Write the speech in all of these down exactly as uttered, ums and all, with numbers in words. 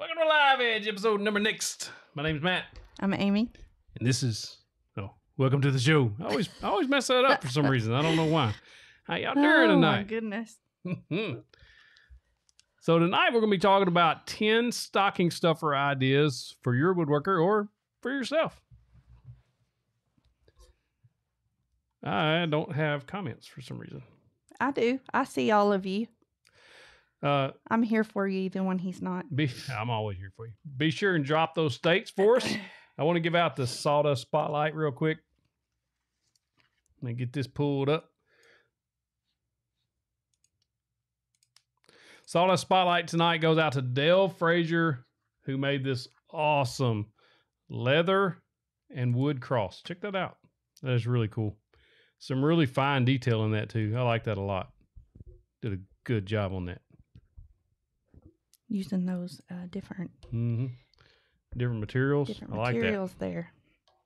Welcome to Live Edge, episode number next. My name's Matt. I'm Amy. And this is, oh, welcome to the show. I always I always mess that up for some reason. I don't know why. How y'all doing oh, tonight? Oh, my goodness. So tonight we're going to be talking about ten stocking stuffer ideas for your woodworker or for yourself. I don't have comments for some reason. I do. I see all of you. Uh, I'm here for you even when he's not. Be, I'm always here for you. Be sure and drop those stakes for us. I want to give out the sawdust spotlight real quick. Let me get this pulled up. Sawdust spotlight tonight goes out to Dale Frazier, who made this awesome leather and wood cross. Check that out. That is really cool. Some really fine detail in that too. I like that a lot. Did a good job on that. Using those uh, different mm-hmm. different materials. Different I materials like that. There.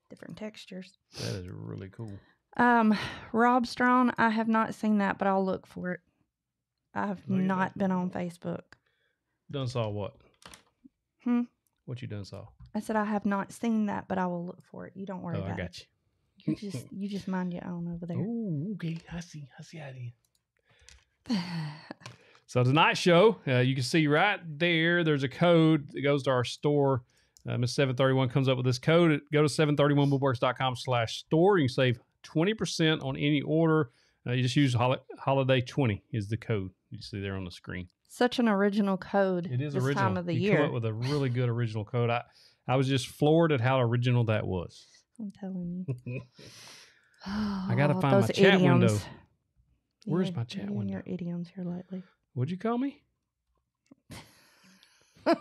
Different textures. That is really cool. Um, Rob Strong, I have not seen that, but I'll look for it. I have look not been on Facebook. Done saw what? Hmm? What you done saw? I said I have not seen that, but I will look for it. You don't worry oh, about it. I got you. You just you just mind your own over there. Oh, okay. I see. I see how it is. So tonight's show, uh, you can see right there, there's a code that goes to our store. Uh, Miss seven thirty-one comes up with this code. Go to seven thirty-one woodworks dot com slash store. You can save twenty percent on any order. Uh, you just use hol Holiday twenty is the code you see there on the screen. Such an original code. It is this original. Time of the you year. Come up with a really good original code. I, I was just floored at how original that was. I'm telling you. Oh, I got to find my chat idioms. window. Where's yeah, my chat window? Your idioms here lately. What'd you call me? I,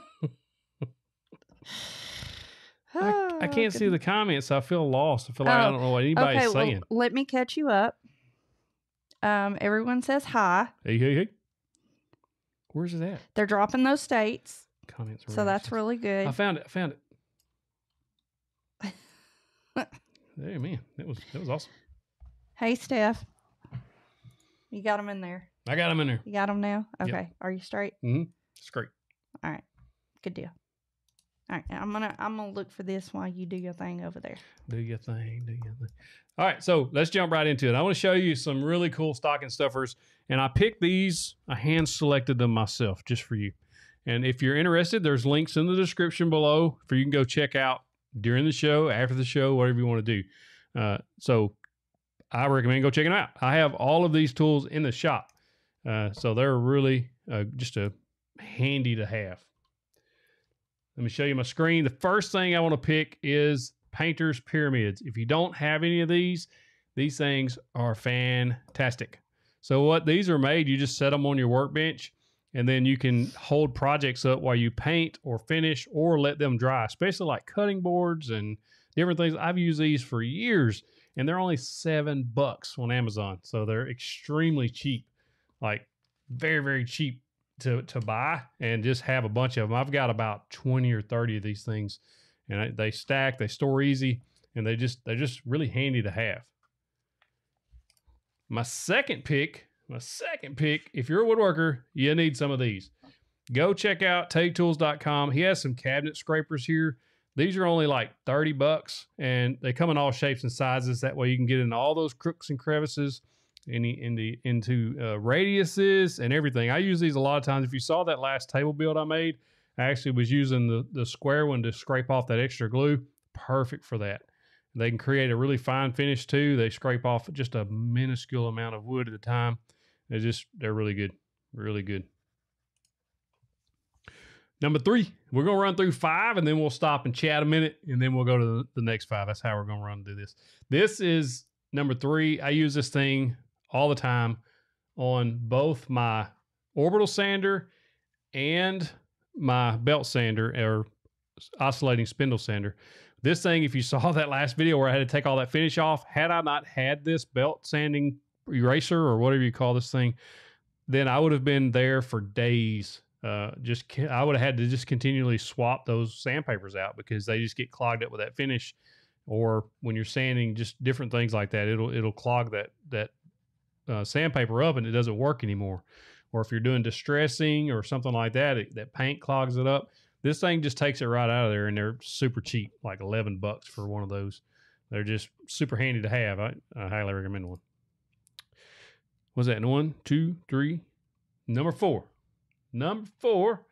I can't oh, see the comments. I feel lost. I feel like oh, I don't know what anybody's okay, saying. Well, let me catch you up. Um, everyone says hi. Hey, hey, hey. Where's that? They're dropping those states. Comments. So that's really good. I found it. I found it. Hey man, that was that was awesome. Hey Steph, you got them in there. I got them in there. You got them now. Okay, yep. Are you straight? Mm-hmm. Straight. All right, good deal. All right, I'm gonna I'm gonna look for this while you do your thing over there. Do your thing, do your thing. All right, so let's jump right into it. I want to show you some really cool stocking stuffers, and I picked these. I hand selected them myself just for you. And if you're interested, there's links in the description below for you can go check out. During the show, after the show, whatever you want to do. Uh, so I recommend go check it out. I have all of these tools in the shop. Uh, so they're really uh, just a handy to have. Let me show you my screen. The first thing I want to pick is Painter's Pyramids. If you don't have any of these, these things are fantastic. So what these are made, you just set them on your workbench. And then you can hold projects up while you paint or finish or let them dry, especially like cutting boards and different things. I've used these for years, and they're only seven bucks on Amazon. So they're extremely cheap, like very, very cheap to, to buy and just have a bunch of them. I've got about twenty or thirty of these things, and I, they stack, they store easy, and they just, they're just really handy to have. My second pick My second pick, if you're a woodworker, you need some of these. Go check out tay tools dot com. He has some cabinet scrapers here. These are only like thirty bucks, and they come in all shapes and sizes. That way you can get into all those crooks and crevices, in the, in the, into uh, radiuses and everything. I use these a lot of times. If you saw that last table build I made, I actually was using the, the square one to scrape off that extra glue. Perfect for that. They can create a really fine finish too. They scrape off just a minuscule amount of wood at a time. They're just, they're really good. Really good. Number three, we're going to run through five and then we'll stop and chat a minute and then we'll go to the, the next five. That's how we're going to run through this. This is number three. I use this thing all the time on both my orbital sander and my belt sander or oscillating spindle sander. This thing, if you saw that last video where I had to take all that finish off, had I not had this belt sanding eraser or whatever you call this thing, then I would have been there for days. Uh, just I would have had to just continually swap those sandpapers out because they just get clogged up with that finish. Or when you're sanding, just different things like that, it'll it'll clog that that uh, sandpaper up and it doesn't work anymore. Or if you're doing distressing or something like that, it, that paint clogs it up. This thing just takes it right out of there, and they're super cheap, like eleven bucks for one of those. They're just super handy to have. I, I highly recommend one. What's that? One, two, three. Number four. Number four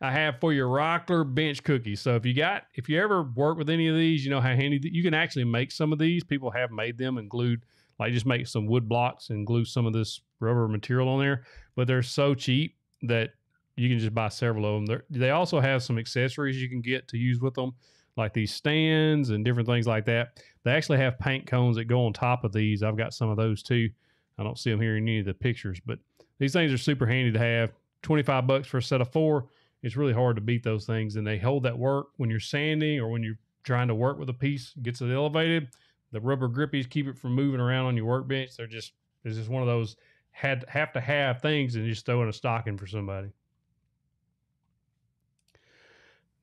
I have for your Rockler bench cookies. So if you got, if you ever work with any of these, you know how handy, you can actually make some of these. People have made them and glued, like just make some wood blocks and glue some of this rubber material on there. But they're so cheap that you can just buy several of them. They're, they also have some accessories you can get to use with them, like these stands and different things like that. They actually have paint cones that go on top of these. I've got some of those too. I don't see them here in any of the pictures, but these things are super handy to have. twenty-five bucks for a set of four. It's really hard to beat those things, and they hold that work when you're sanding or when you're trying to work with a piece. Gets it elevated. The rubber grippies keep it from moving around on your workbench. They're just, it's just one of those had have to have things, and just throw in a stocking for somebody.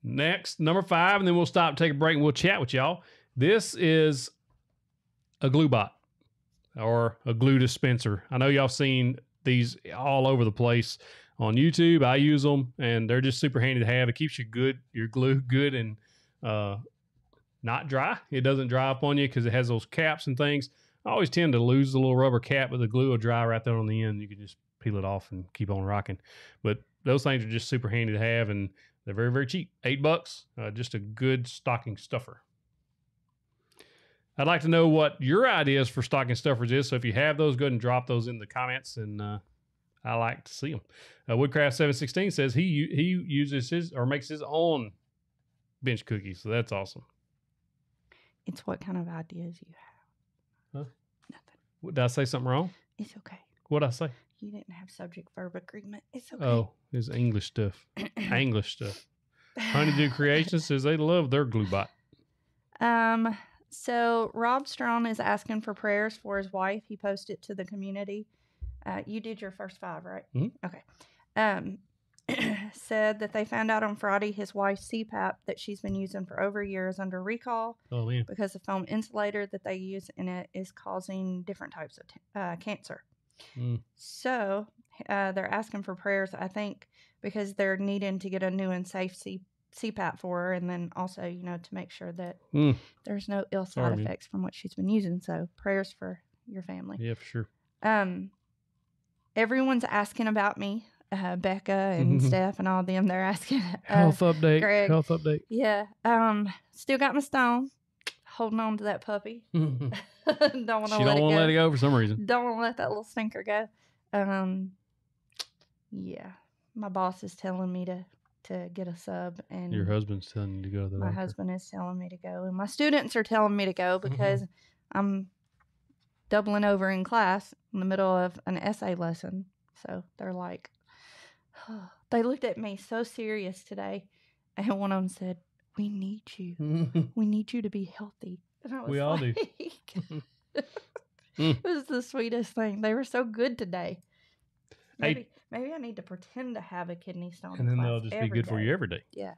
Next, number five, and then we'll stop, take a break, and we'll chat with y'all. This is a glue bot or a glue dispenser. I know y'all seen these all over the place on YouTube. I use them, and they're just super handy to have. It keeps your good, your glue good and uh, not dry. It doesn't dry up on you because it has those caps and things. I always tend to lose the little rubber cap, but the glue will dry right there on the end. You can just peel it off and keep on rocking. But those things are just super handy to have, and they're very, very cheap. Eight bucks, uh, just a good stocking stuffer. I'd like to know what your ideas for stocking stuffers is. So if you have those, go ahead and drop those in the comments, and uh, I like to see them. Uh, Woodcraft seven sixteen says he he uses his or makes his own bench cookies, so that's awesome. It's what kind of ideas you have. Huh? Nothing. What, did I say something wrong? It's okay. What'd I say? You didn't have subject verb agreement. It's okay. Oh, it's English stuff. English stuff. Honeydew Creations says they love their glue bot. Um. So Rob Strawn is asking for prayers for his wife. He posted to the community. Uh, you did your first five, right? Mm-hmm. Okay. Um, said that they found out on Friday his wife's C PAP that she's been using for over a year is under recall oh, man. because the foam insulator that they use in it is causing different types of t uh, cancer. Mm. So uh, they're asking for prayers, I think, because they're needing to get a new and safe C PAP. C PAP for her, and then also, you know, to make sure that mm. there's no ill side Sorry, effects man. from what she's been using. So prayers for your family. Yeah, for sure. Um, everyone's asking about me, uh, Becca and Steph and all them. They're asking uh, health update, Greg. health update. Yeah. Um, still got my stone. Holding on to that puppy. don't want to let don't it go. let it go for some reason. Don't want to let that little stinker go. Um, yeah. My boss is telling me to. to get a sub, and your husband's telling you to go to the my doctor. husband is telling me to go, and my students are telling me to go because mm-hmm. I'm doubling over in class in the middle of an essay lesson. So they're like, oh. They looked at me so serious today, and one of them said, we need you. We need you to be healthy. And I was we all like, do. It was the sweetest thing. They were so good today. Maybe, maybe I need to pretend to have a kidney stone. And then they'll just be good for you every day. Yeah.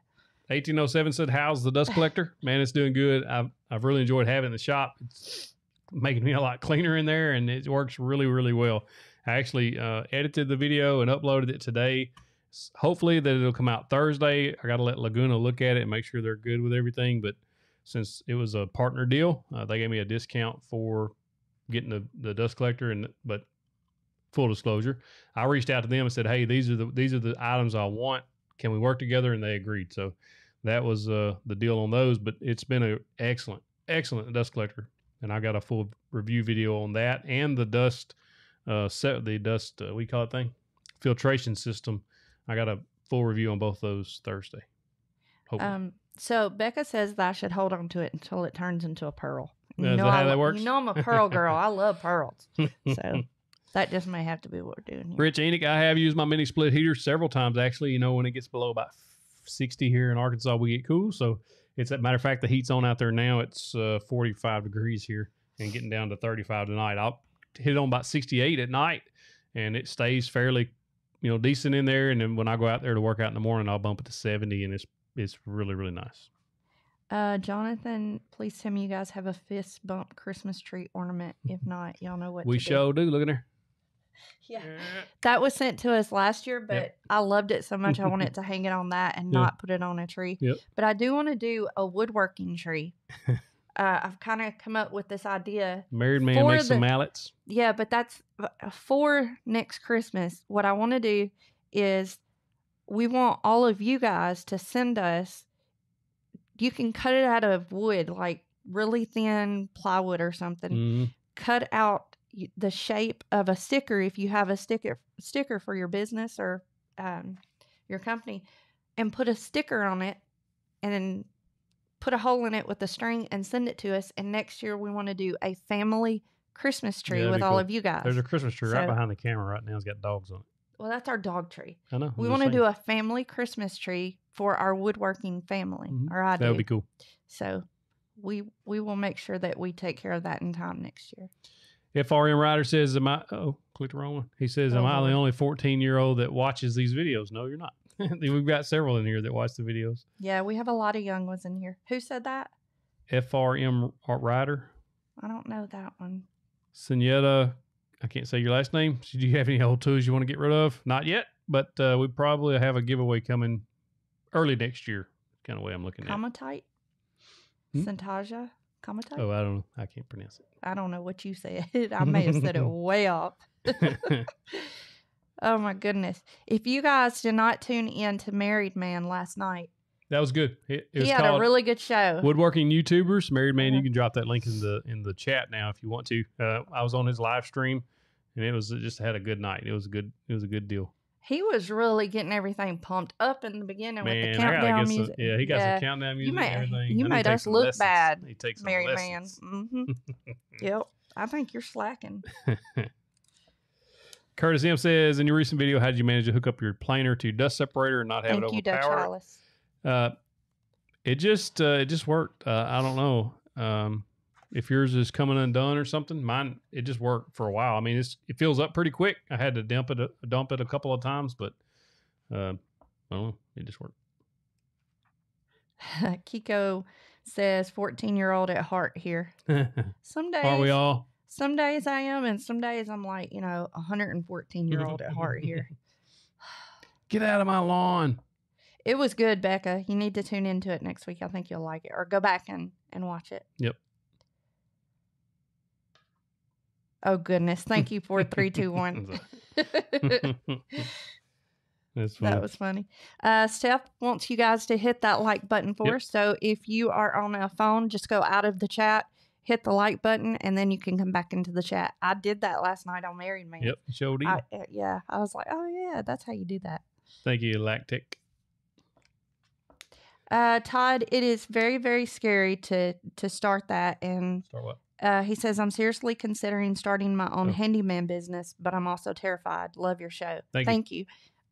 eighteen oh seven said, how's the dust collector? Man, it's doing good. I've, I've really enjoyed having it in the shop. It's making me a lot cleaner in there, and it works really, really well. I actually uh, edited the video and uploaded it today. Hopefully that it'll come out Thursday. I got to let Laguna look at it and make sure they're good with everything. But since it was a partner deal, uh, they gave me a discount for getting the, the dust collector. And But... full disclosure, I reached out to them and said, "Hey, these are the these are the items I want. Can we work together?" And they agreed. So that was uh, the deal on those. But it's been an excellent, excellent dust collector, and I got a full review video on that and the dust uh, set, the dust uh, we call it thing filtration system. I got a full review on both those Thursday. Hopefully. Um. So Becca says that I should hold on to it until it turns into a pearl. You Is know that how I, that works? You know I'm a pearl girl. I love pearls. So. That just may have to be what we're doing here. Rich Enoch, I have used my mini split heater several times, actually. You know, when it gets below about sixty here in Arkansas, we get cool. So it's a matter of fact, the heat's on out there now. It's uh, forty-five degrees here and getting down to thirty-five tonight. I'll hit on about sixty-eight at night, and it stays fairly, you know, decent in there. And then when I go out there to work out in the morning, I'll bump it to seventy, and it's it's really, really nice. Uh, Jonathan, please tell me you guys have a fist bump Christmas tree ornament. If not, y'all know what we to do. We sure do. Look at her. Yeah. That was sent to us last year, but yep. I loved it so much I wanted to hang it on that and yep. not put it on a tree. Yep. But I do want to do a woodworking tree. uh, I've kind of come up with this idea. Married Man makes the, some mallets. Yeah, but that's for next Christmas. What I want to do is we want all of you guys to send us. You can cut it out of wood, like really thin plywood or something. Mm-hmm. Cut out the shape of a sticker if you have a sticker sticker for your business or um, your company, and put a sticker on it and then put a hole in it with a string and send it to us. And next year we want to do a family Christmas tree yeah, with cool. all of you guys. There's a Christmas tree so, right behind the camera right now. It's got dogs on it. Well, that's our dog tree. I know. I'm we want to do a family Christmas tree for our woodworking family. Mm-hmm. Or I do. That would be cool. So we we will make sure that we take care of that in time next year. F R M Ryder says, am I, oh, clicked the wrong one. He says, am I the only fourteen-year-old that watches these videos? No, you're not. We've got several in here that watch the videos. Yeah, we have a lot of young ones in here. Who said that? F R M Ryder. I don't know that one. Senetta, I can't say your last name. Do you have any old tools you want to get rid of? Not yet, but uh, we probably have a giveaway coming early next year. Kind of way I'm looking Comatite? At. Comatite? Syntasia? Comatite? Oh, I don't know. I can't pronounce it. I don't know what you said. I may have said it way off. Oh, my goodness. If you guys did not tune in to Married Man last night. That was good. It, it he was had a really good show. Woodworking YouTubers, Married Man. Mm-hmm. You can drop that link in the in the chat now if you want to. Uh, I was on his live stream, and it was it just had a good night. It was a good it was a good deal. He was really getting everything pumped up in the beginning Man, with the countdown music. Some, yeah, he got yeah. some countdown music you made, and everything. You and made us look lessons. Bad, he takes Married Man. Mm-hmm. Yep. I think you're slacking. Curtis M says, in your recent video, how did you manage to hook up your planer to dust separator and not have Thank it overpower? Uh, it just uh, it just worked. Uh, I don't know um, if yours is coming undone or something. Mine, it just worked for a while. I mean, it's, it fills up pretty quick. I had to dump it a, dump it a couple of times, but uh, I don't know. It just worked. Kiko says, fourteen-year-old at heart here. Some days are we all? Some days I am, and some days I'm like, you know, one hundred fourteen-year-old at heart here. Get out of my lawn. It was good, Becca. You need to tune into it next week. I think you'll like it. Or go back and, and watch it. Yep. Oh, goodness. Thank you for three two one. That's funny. That was funny. Uh, Steph wants you guys to hit that like button for yep. us. So if you are on a phone, just go out of the chat, hit the like button, and then you can come back into the chat. I did that last night on Married Man. Yep, showed you. I, uh, yeah, I was like, oh, yeah, that's how you do that. Thank you, Lactic. Uh, Todd, it is very, very scary to, to start that. And start what? Uh, he says, I'm seriously considering starting my own oh. handyman business, but I'm also terrified. Love your show. Thank, Thank you. you.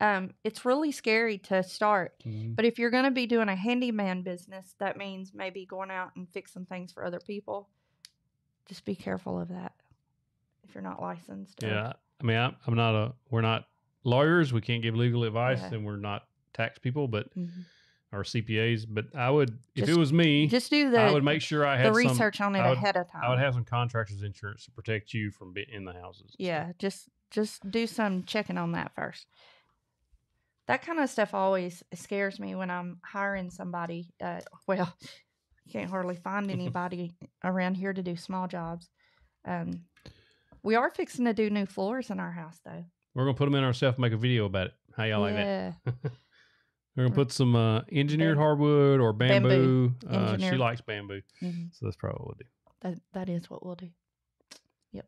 Um, it's really scary to start. Mm-hmm. But if you're going to be doing a handyman business, that means maybe going out and fixing things for other people. Just be careful of that if you're not licensed. Or... Yeah. I mean, I, I'm not a, we're not lawyers. We can't give legal advice yeah. and we're not tax people, but mm-hmm. or C P As, but I would, just, if it was me, just do the, I would make sure I had the research some, on it would, ahead of time. I would have some contractor's insurance to protect you from being in the houses. Yeah, stuff. just just do some checking on that first. That kind of stuff always scares me when I'm hiring somebody. Uh, well, I can't hardly find anybody around here to do small jobs. Um, we are fixing to do new floors in our house, though. We're going to put them in ourselves and make a video about it. How y'all yeah. like that? We're going to put some uh, engineered hardwood or bamboo. bamboo. Uh, she likes bamboo. Mm-hmm. So that's probably what we'll do. That, that is what we'll do. Yep.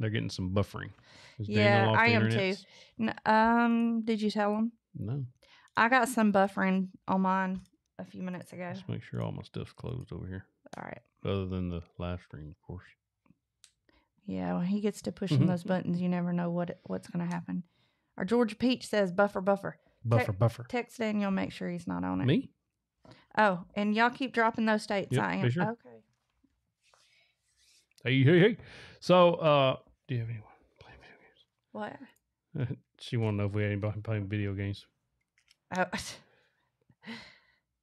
They're getting some buffering. Is yeah, I am internets? too. N um, Did you tell them? No. I got some buffering on mine a few minutes ago. Let's make sure all my stuff's closed over here. All right. Other than the live stream, of course. Yeah, when he gets to pushing mm-hmm. those buttons, you never know what what's going to happen. Our Georgia Peach says buffer, buffer. Buffer, Te buffer. Text Daniel, make sure he's not on it. Me? Oh, and y'all keep dropping those states. Yep, I am. Sure. Okay. Hey, hey, hey. So, uh, do you have anyone playing video games? What? She wanted to know if we had anybody playing video games. Oh.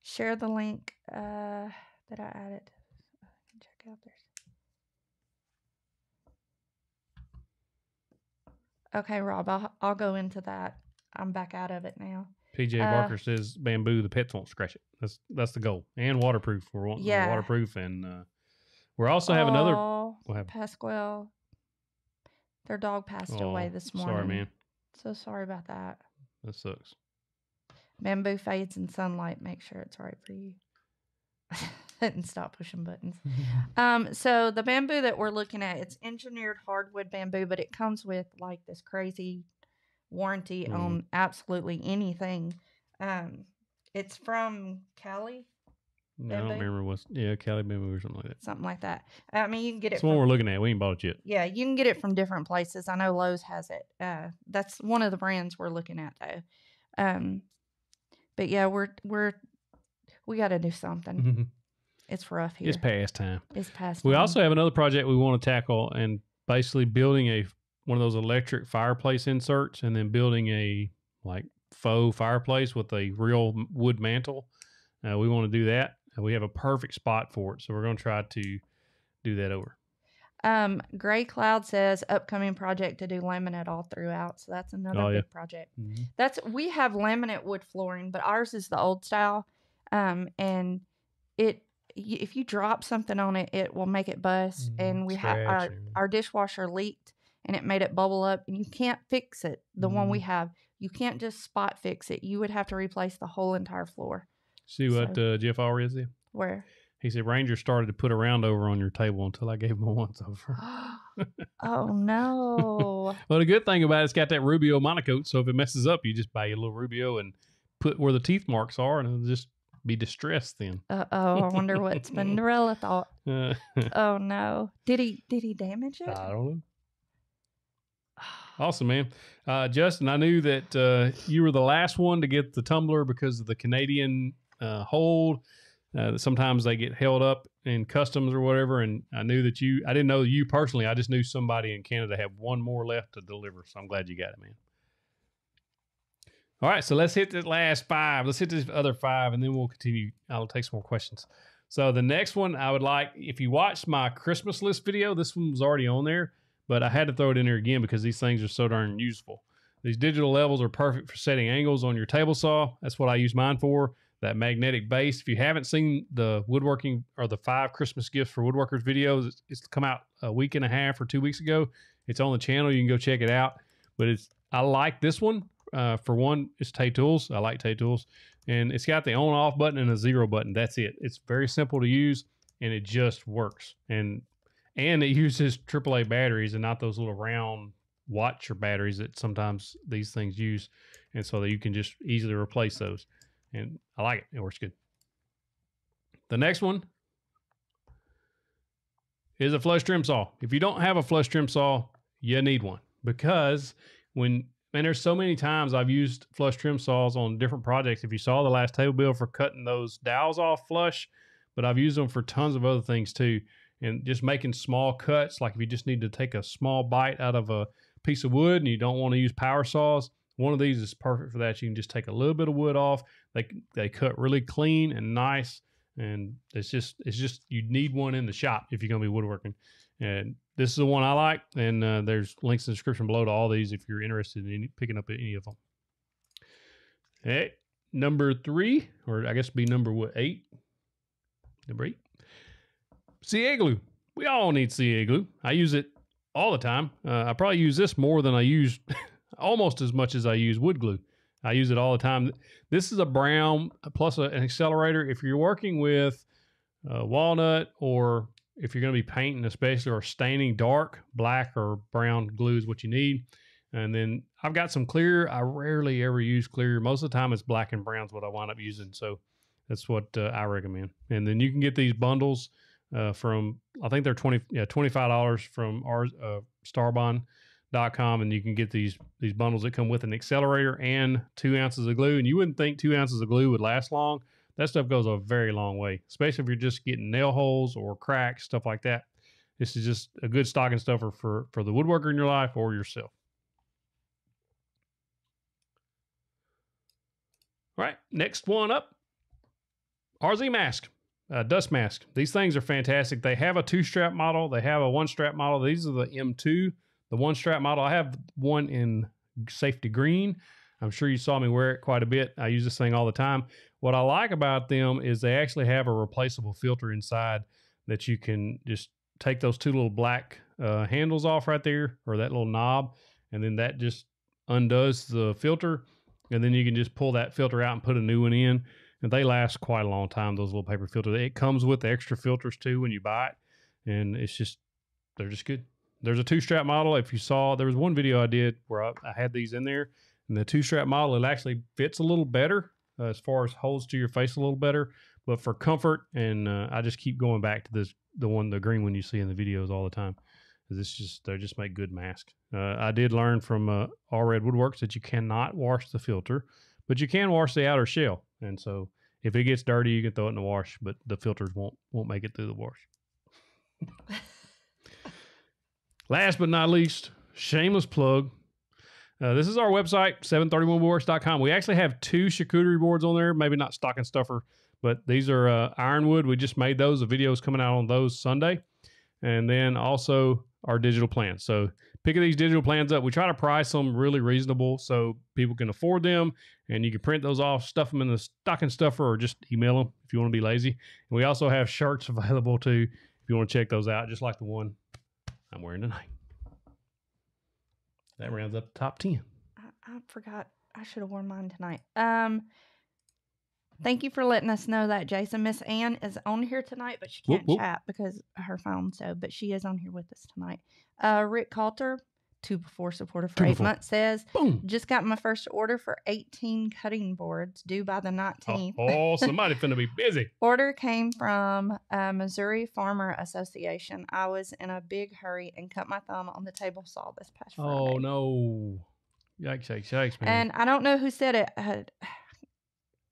Share the link uh, that I added. Check out there. Okay, Rob, I'll, I'll go into that. I'm back out of it now. P J uh, Barker says bamboo, the pets won't scratch it. That's that's the goal. And waterproof. We're wanting yeah. waterproof. And uh, we're also have oh, another. We'll have, Pasquale, their dog passed oh, away this morning. Sorry, man. So sorry about that. That sucks. Bamboo fades in sunlight. Make sure it's right for you. And stop pushing buttons. um, so the bamboo that we're looking at, it's engineered hardwood bamboo, but it comes with like this crazy warranty mm. on absolutely anything. Um, it's from Cali. No, I don't remember what's yeah Cali bamboo or something like that. Something like that. I mean, you can get it. That's what we're looking at. We ain't bought it yet. Yeah, you can get it from different places. I know Lowe's has it. Uh, that's one of the brands we're looking at though. Um, but yeah, we're we're we got to do something. Mm-hmm. It's rough here. It's past time. It's past time. We also have another project we want to tackle, and basically building a one of those electric fireplace inserts, and then building a like faux fireplace with a real wood mantle. Uh, we want to do that. And we have a perfect spot for it, so we're going to try to do that over. Um, Gray Cloud says upcoming project to do laminate all throughout. So that's another oh, yeah. big project. Mm-hmm. That's we have laminate wood flooring, but ours is the old style, um, and it. If you drop something on it, it will make it bust. Mm, and we had our, our dishwasher leaked and it made it bubble up, and you can't fix it. The mm. one we have, you can't just spot fix it. You would have to replace the whole entire floor. See so, what uh, Jeff already said? Where? He said, Ranger started to put a round over on your table until I gave him a once over. Oh, no. Well, the good thing about it, it's got that Rubio monocoat. So if it messes up, you just buy your little Rubio and put where the teeth marks are, and it'll just be distressed then. Uh-oh, I wonder what Spinderella thought. Uh, oh, no. Did he did he damage it? I don't know. Awesome, man. Uh, Justin, I knew that uh, you were the last one to get the tumbler because of the Canadian uh, hold. Uh, sometimes they get held up in customs or whatever, and I knew that you, I didn't know you personally. I just knew somebody in Canada had one more left to deliver, so I'm glad you got it, man. All right, so let's hit the last five. Let's hit this other five, and then we'll continue. I'll take some more questions. So the next one I would like, if you watched my Christmas list video, this one was already on there, but I had to throw it in there again because these things are so darn useful. These digital levels are perfect for setting angles on your table saw. That's what I use mine for, that magnetic base. If you haven't seen the woodworking or the five Christmas gifts for woodworkers videos, it's, it's come out a week and a half or two weeks ago. It's on the channel. You can go check it out. But it's I like this one. Uh, for one, it's Tay Tools. I like Tay Tools. And it's got the on-off button and a zero button. That's it. It's very simple to use, and it just works. And and it uses triple A batteries and not those little round watch or batteries that sometimes these things use. And so that you can just easily replace those. And I like it. It works good. The next one is a flush trim saw. If you don't have a flush trim saw, you need one. Because when... Man, there's so many times I've used flush trim saws on different projects. If you saw the last table build for cutting those dowels off flush, but I've used them for tons of other things too. And just making small cuts, like if you just need to take a small bite out of a piece of wood and you don't want to use power saws, one of these is perfect for that. You can just take a little bit of wood off. They they cut really clean and nice. And it's just, it's just you need one in the shop if you're going to be woodworking. And this is the one I like, and uh, there's links in the description below to all these if you're interested in any, picking up any of them. Okay, number three, or I guess it'd be number what, eight? Number eight. C A Glue. We all need C A Glue. I use it all the time. Uh, I probably use this more than I use, almost as much as I use wood glue. I use it all the time. This is a brown plus a, an accelerator. If you're working with uh, walnut or... If you're going to be painting, especially, or staining dark, black or brown glue is what you need. And then I've got some clear. I rarely ever use clear. Most of the time it's black and brown is what I wind up using. So that's what uh, I recommend. And then you can get these bundles uh, from, I think they're twenty, yeah, twenty-five dollars from our, uh, starbond dot com. And you can get these, these bundles that come with an accelerator and two ounces of glue. And you wouldn't think two ounces of glue would last long. That stuff goes a very long way, especially if you're just getting nail holes or cracks, stuff like that. This is just a good stocking stuffer for, for the woodworker in your life or yourself. All right, next one up, R Z Mask, uh, Dust Mask. These things are fantastic. They have a two-strap model. They have a one-strap model. These are the M two. the one strap model. I have one in safety green. I'm sure you saw me wear it quite a bit. I use this thing all the time. What I like about them is they actually have a replaceable filter inside that you can just take those two little black uh, handles off right there, or that little knob, and then that just undoes the filter, and then you can just pull that filter out and put a new one in. And they last quite a long time, those little paper filters. It comes with the extra filters too when you buy it, and it's just, they're just good. There's a two-strap model. If you saw, there was one video I did where I, I had these in there, and the two-strap model, it actually fits a little better uh, as far as holds to your face a little better, but for comfort, and uh, I just keep going back to this, the one, the green one you see in the videos all the time. This just, they just make good masks. Uh, I did learn from uh, R Z Woodworks that you cannot wash the filter, but you can wash the outer shell. And so if it gets dirty, you can throw it in the wash, but the filters won't won't make it through the wash. Last but not least, shameless plug. Uh, this is our website, seven thirty-one woodworks dot com. We actually have two charcuterie boards on there, maybe not stocking stuffer, but these are uh, ironwood. We just made those. The video's coming out on those Sunday. And then also our digital plans. So picking these digital plans up, we try to price them really reasonable so people can afford them, and you can print those off, stuff them in the stocking stuffer, or just email them if you want to be lazy. And we also have shirts available too if you want to check those out, just like the one I'm wearing tonight. That rounds up the top ten. I, I forgot. I should have worn mine tonight. Um, thank you for letting us know that, Jason. Miss Ann is on here tonight, but she can't whoop, whoop. chat because her phone, so, but she is on here with us tonight. Uh, Rick Coulter, two before supporter for two eight before. months, says, boom, just got my first order for eighteen cutting boards due by the nineteenth. Oh, oh somebody's going to be busy. Order came from uh, Missouri Farmer Association. I was in a big hurry and cut my thumb on the table saw this past Friday. Oh, no. Yikes, yikes, yikes, man. And I don't know who said it. Uh,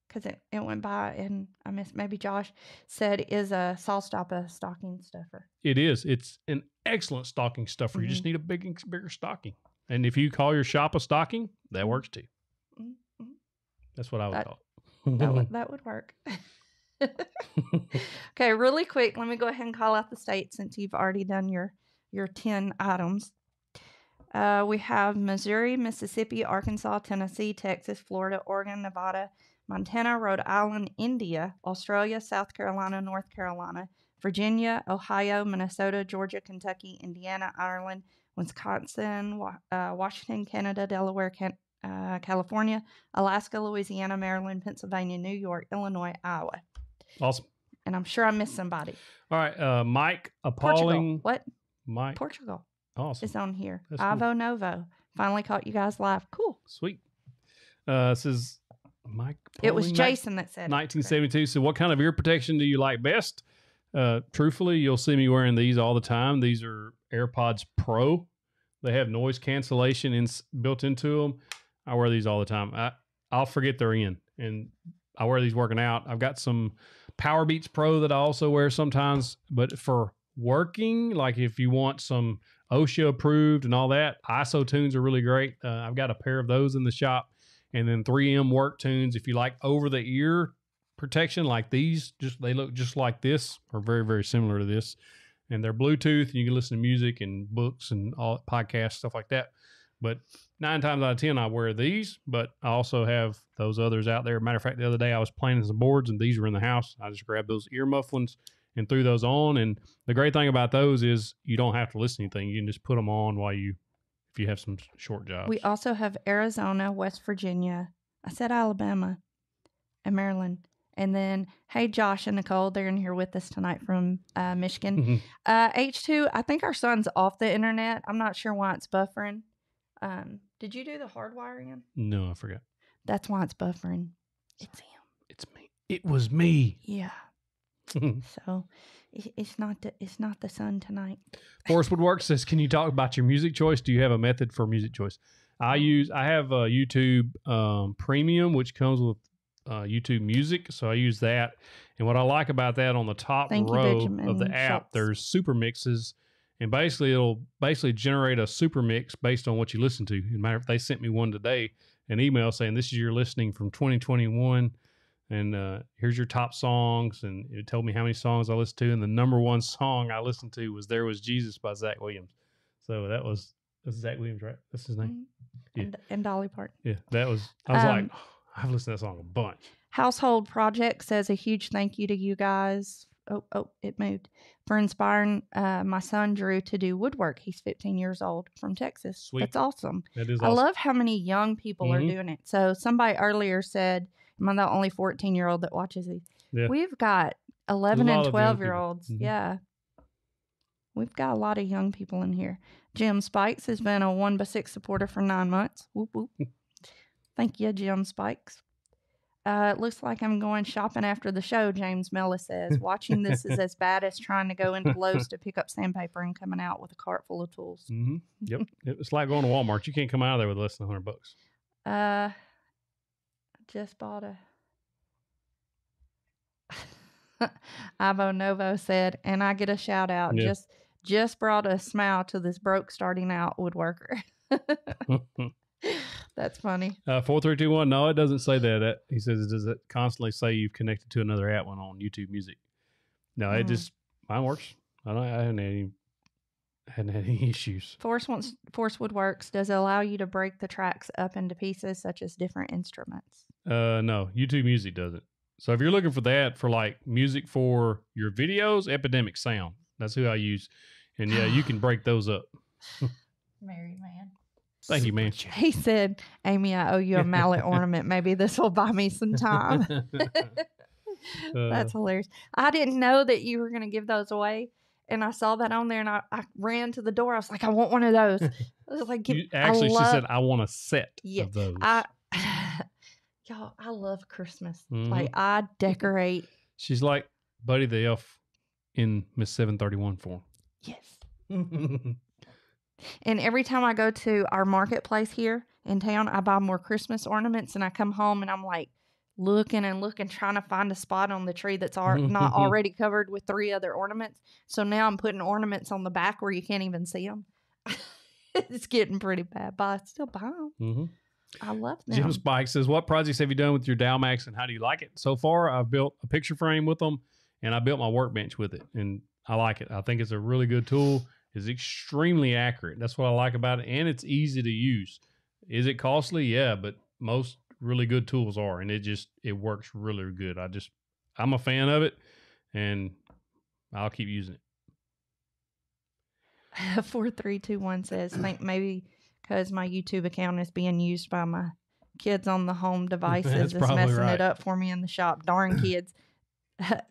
Because it, it went by, and I missed, maybe Josh said, is a saw stop a stocking stuffer? It is. It's an excellent stocking stuffer. Mm-hmm. You just need a big, bigger stocking. And if you call your shop a stocking, that works too. Mm-hmm. That's what I would that, call it. that, would, that would work. Okay, really quick, let me go ahead and call out the state since you've already done your, your ten items. Uh, we have Missouri, Mississippi, Arkansas, Tennessee, Texas, Florida, Oregon, Nevada, Montana, Rhode Island, India, Australia, South Carolina, North Carolina, Virginia, Ohio, Minnesota, Georgia, Kentucky, Indiana, Ireland, Wisconsin, wa uh, Washington, Canada, Delaware, Can uh, California, Alaska, Louisiana, Maryland, Pennsylvania, New York, Illinois, Iowa. Awesome. And I'm sure I missed somebody. All right. Uh, Mike, appalling. Portugal. What? Mike. Portugal. Awesome. It's on here. That's Ivo cool. Novo. Finally caught you guys live. Cool. Sweet. Uh, this is... Mike it was Jason that said nineteen seventy-two. It. So what kind of ear protection do you like best? Uh, truthfully, you'll see me wearing these all the time. These are AirPods Pro. They have noise cancellation in, built into them. I wear these all the time. I, I'll forget they're in, and I wear these working out. I've got some Powerbeats Pro that I also wear sometimes, but for working, like if you want some OSHA approved and all that, I S O tunes are really great. Uh, I've got a pair of those in the shop. And then three M work tunes. If you like over the ear protection like these, just they look just like this, or very, very similar to this. And they're Bluetooth, and you can listen to music and books and all podcasts, stuff like that. But nine times out of ten, I wear these, but I also have those others out there. Matter of fact, the other day I was planning some boards, and these were in the house. I just grabbed those ear mufflings and threw those on. And the great thing about those is you don't have to listen to anything. You can just put them on while you... if you have some short jobs. We also have Arizona, West Virginia, I said Alabama, and Maryland. And then, hey, Josh and Nicole, they're in here with us tonight from uh, Michigan. Mm-hmm. uh, H two, I think our son's off the internet. I'm not sure why it's buffering. Um, did you do the hardwiring? No, I forgot. That's why it's buffering. It's him. It's me. It was me. Yeah. So it's not the, it's not the sun tonight. Forrest Woodworks says, can you talk about your music choice? Do you have a method for music choice? I use, I have a YouTube um, Premium, which comes with uh, YouTube Music. So I use that. And what I like about that, on the top Thank row you, of the app, Schultz. there's super mixes. And basically it'll basically generate a super mix based on what you listen to. No matter if they sent me one today, an email saying, this is your listening from twenty twenty-one. And uh, here's your top songs, and it told me how many songs I listened to, and the number one song I listened to was "There Was Jesus" by Zach Williams. So that was This is Zach Williams, right? That's his name. Yeah. And, and Dolly Parton. Yeah, that was, I was um, like, oh, I've listened to that song a bunch. Household Project says a huge thank you to you guys. Oh, oh, it moved. For inspiring uh, my son, Drew, to do woodwork. He's fifteen years old from Texas. Sweet. That's awesome. That is awesome. I love how many young people mm-hmm. are doing it. So somebody earlier said, am I the only fourteen-year-old that watches these? Yeah. We've got eleven and twelve-year-olds. Mm-hmm. Yeah. We've got a lot of young people in here. Jim Spikes has been a one by six supporter for nine months. Whoop, whoop. Thank you, Jim Spikes. Uh, it looks like I'm going shopping after the show, James Mellis says. Watching this is as bad as trying to go into Lowe's to pick up sandpaper and coming out with a cart full of tools. Mm-hmm. Yep. It's like going to Walmart. You can't come out of there with less than a hundred bucks. Uh, just bought a... Ivo Novo said, and I get a shout out. Yeah. Just just brought a smile to this broke starting out woodworker. That's funny. Uh, four three two one. No, it doesn't say that. It, he says, does it constantly say you've connected to another at one on YouTube Music? No, mm. it just, mine works. I don't. I haven't had any, hadn't had any issues. Force wants, Force Woodworks, does it allow you to break the tracks up into pieces such as different instruments? Uh, no, YouTube Music doesn't. So if you're looking for that, for like music for your videos, Epidemic Sound. That's who I use. And yeah, you can break those up. Married Man. Thank you, man. He said, Amy, I owe you a mallet ornament. Maybe this will buy me some time. That's uh, hilarious. I didn't know that you were going to give those away. And I saw that on there and I, I ran to the door. I was like, I want one of those. I was like, you, Actually, I she love, said, I want a set yeah, of those. I, Y'all, I love Christmas. Mm-hmm. Like, I decorate. She's like Buddy the Elf in Miss seven thirty-one form. Yes. And every time I go to our marketplace here in town, I buy more Christmas ornaments, and I come home, and I'm like looking and looking, trying to find a spot on the tree that's ar- not already covered with three other ornaments. So now I'm putting ornaments on the back where you can't even see them. It's getting pretty bad, but I still buy them. Mm-hmm. I love them. Jim Spike says, what projects have you done with your Dalmax and how do you like it? So far, I've built a picture frame with them and I built my workbench with it. And I like it. I think it's a really good tool. It's extremely accurate. That's what I like about it. And it's easy to use. Is it costly? Yeah, but most really good tools are. And it just, it works really good. I just, I'm a fan of it and I'll keep using it. four three two one says, think maybe... because my YouTube account is being used by my kids on the home devices. It's messing right. it up for me in the shop. Darn kids.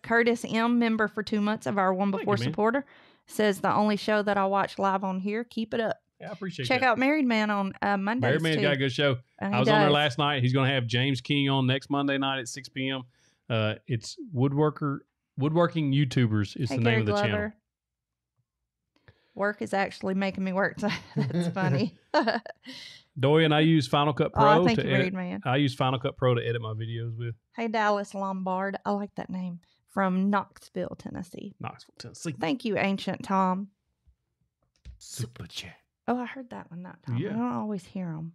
Curtis M., member for two months of our One Before you, supporter, man. Says the only show that I watch live on here. Keep it up. Yeah, I appreciate it. Check that. out Married Man on uh, Mondays. Married Man's too. got a good show. Uh, I was does. on there last night. He's going to have James King on next Monday night at six p.m. Uh, it's Woodworker Woodworking YouTubers is hey, the Gary name of the Glover. channel. Work is actually making me work. So that's funny. Doyen, I use Final Cut Pro. Oh, I, to you, edit. Man. I use Final Cut Pro to edit my videos with. Hey, Dallas Lombard. I like that name. From Knoxville, Tennessee. Knoxville, Tennessee. Thank you, Ancient Tom. Super chat. Oh, I heard that one, not Tom. Yeah. I don't always hear them.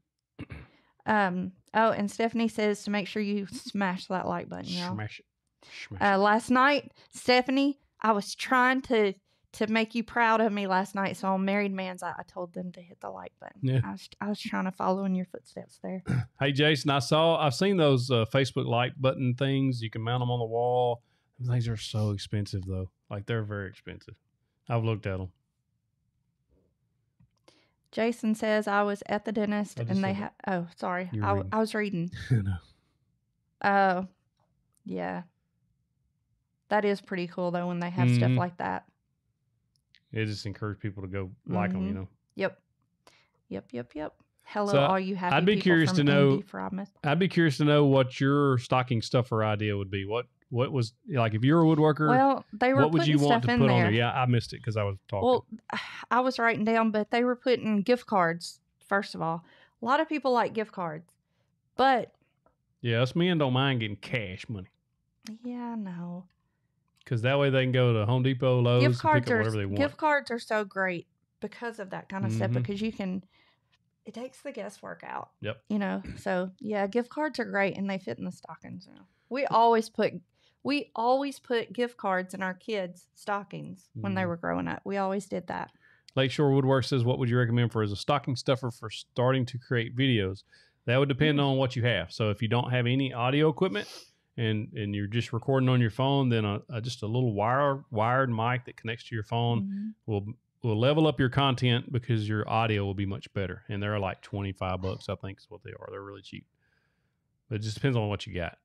Um. Oh, and Stephanie says to make sure you smash that like button, y'all. Smash it. Smash uh, it. Last night, Stephanie, I was trying to... to make you proud of me last night. So on Married Man's, I, I told them to hit the like button. Yeah. I, was, I was trying to follow in your footsteps there. Hey, Jason, I saw, I've seen those uh, Facebook like button things. You can mount them on the wall. These are so expensive though. Like they're very expensive. I've looked at them. Jason says, I was at the dentist and they had, oh, sorry. I, I was reading. No. Oh, uh, yeah. That is pretty cool though when they have mm-hmm. stuff like that. It just encourages people to go like mm-hmm. them, you know? Yep. Yep, yep, yep. Hello, so all you happy I'd be people curious from to know, Indie I'd be curious to know what your stocking stuffer idea would be. What What was, like, if you're a woodworker, well, they were what would you want to put there. on there? Yeah, I missed it because I was talking. Well, I was writing down, but they were putting gift cards, first of all. A lot of people like gift cards, but... Yeah, us men don't mind getting cash money. Yeah, I know. Because that way they can go to Home Depot, Lowe's, gift cards and pick up whatever they want. Gift cards are so great because of that kind of mm-hmm. stuff. Because you can, it takes the guesswork out. Yep. You know, so yeah, gift cards are great and they fit in the stockings now. We always put, we always put gift cards in our kids' stockings mm-hmm. when they were growing up. We always did that. Lakeshore Woodworks says, what would you recommend for as a stocking stuffer for starting to create videos? That would depend on what you have. So if you don't have any audio equipment and and you're just recording on your phone, then a, a, just a little wire, wired mic that connects to your phone mm-hmm. will will level up your content because your audio will be much better. And they're like twenty-five bucks, I think is what they are. They're really cheap. But it just depends on what you got.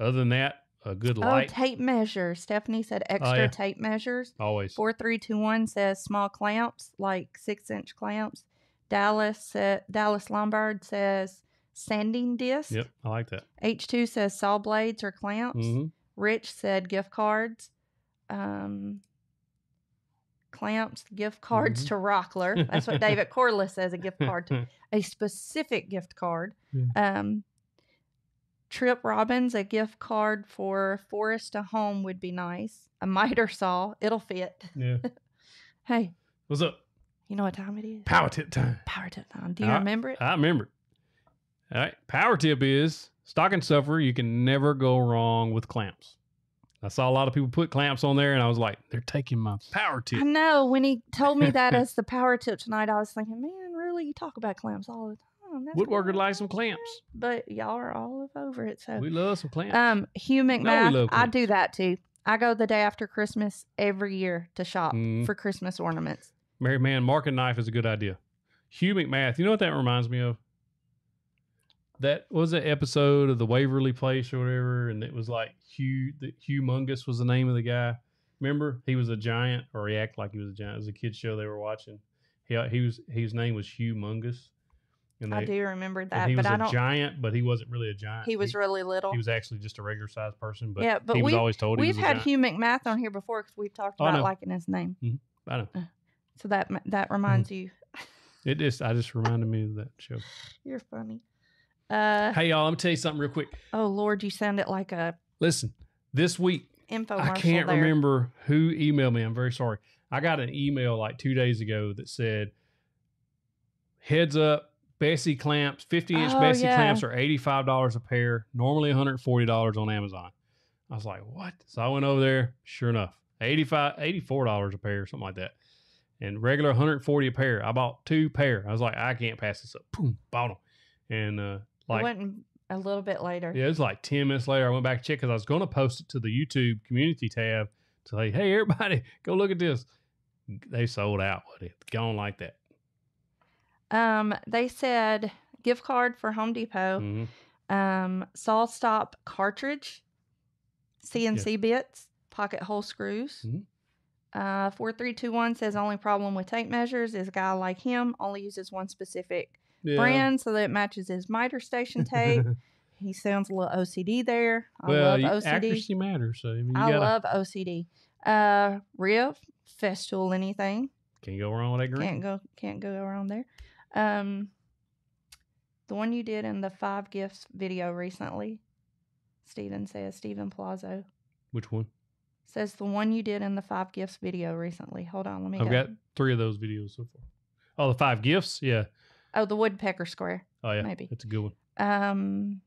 Other than that, a good light. Oh, tape measures. Stephanie said extra oh, yeah. tape measures. Always. four three two one says small clamps, like six-inch clamps. Dallas uh, Dallas Lombard says sanding disc. Yep, I like that. H two says saw blades or clamps. Mm-hmm. Rich said gift cards. Um, clamps, gift cards mm-hmm. to Rockler. That's what David Corliss says, a gift card to a specific gift card. Yeah. Um, Trip Robbins, a gift card for Forest to Home would be nice. A miter saw. It'll fit. Yeah. Hey. What's up? You know what time it is? Power tip time. Power tip time. Do you I, remember it? I remember it. All right. Power tip is stocking stuffer. You can never go wrong with clamps. I saw a lot of people put clamps on there, and I was like, they're taking my power tip. I know. When he told me that as the power tip tonight, I was thinking, man, really? You talk about clamps all the time. Woodworker would like some clamps. But y'all are all over it. So we love some clamps. Um, Hugh McMath, no, I do that too. I go the day after Christmas every year to shop mm. for Christmas ornaments. Married Man, mark and knife is a good idea. Hugh McMath, you know what that reminds me of? That was an episode of the Waverly Place or whatever, and it was like Hugh, the, Hugh Mungus was the name of the guy. Remember? He was a giant, or he acted like he was a giant. It was a kid's show they were watching. He, he was, his name was Hugh Mungus. And they, I do remember that. He but was I a don't, giant, but he wasn't really a giant. He was he, really little. He was actually just a regular sized person, but, yeah, but he was always told he was a giant. We've had Hugh McMath on here before because we've talked about oh, liking his name. Mm-hmm. I know. Uh, so that that reminds mm-hmm. you. It is. I just reminded me of that show. You're funny. Uh, hey, y'all, let me tell you something real quick. Oh, Lord, you sounded like a... Listen, this week, infomercial I can't there. remember who emailed me. I'm very sorry. I got an email like two days ago that said, heads up, Bessie clamps, fifty inch oh, Bessie yeah. clamps are eighty-five dollars a pair, normally one hundred forty dollars on Amazon. I was like, what? So I went over there, sure enough, eighty-five, eighty-four dollars a pair, something like that. And regular one hundred forty dollars a pair. I bought two pair. I was like, I can't pass this up. Boom, bought them. And uh, like, I went a little bit later. Yeah, it was like ten minutes later. I went back to check because I was going to post it to the YouTube community tab to say, hey, everybody, go look at this. They sold out, buddy. Gone like that. Um, they said gift card for Home Depot, mm-hmm. um, saw stop cartridge, C N C yeah. bits, pocket hole screws. Mm-hmm. Uh, four three two one says only problem with tape measures is a guy like him only uses one specific yeah. brand so that it matches his miter station tape. He sounds a little O C D there. I well, love O C D. Accuracy matters. So I, mean, you I gotta... love O C D. Uh, Riv, Festool, anything. Can't go wrong with that green. Can't go, can't go wrong there. Um, the one you did in the five gifts video recently, Steven says, Steven Palazzo. Which one? Says the one you did in the five gifts video recently. Hold on, let me I've go. got three of those videos so far. Oh, the five gifts? Yeah. Oh, the woodpecker square. Oh, yeah. Maybe. That's a good one. Um,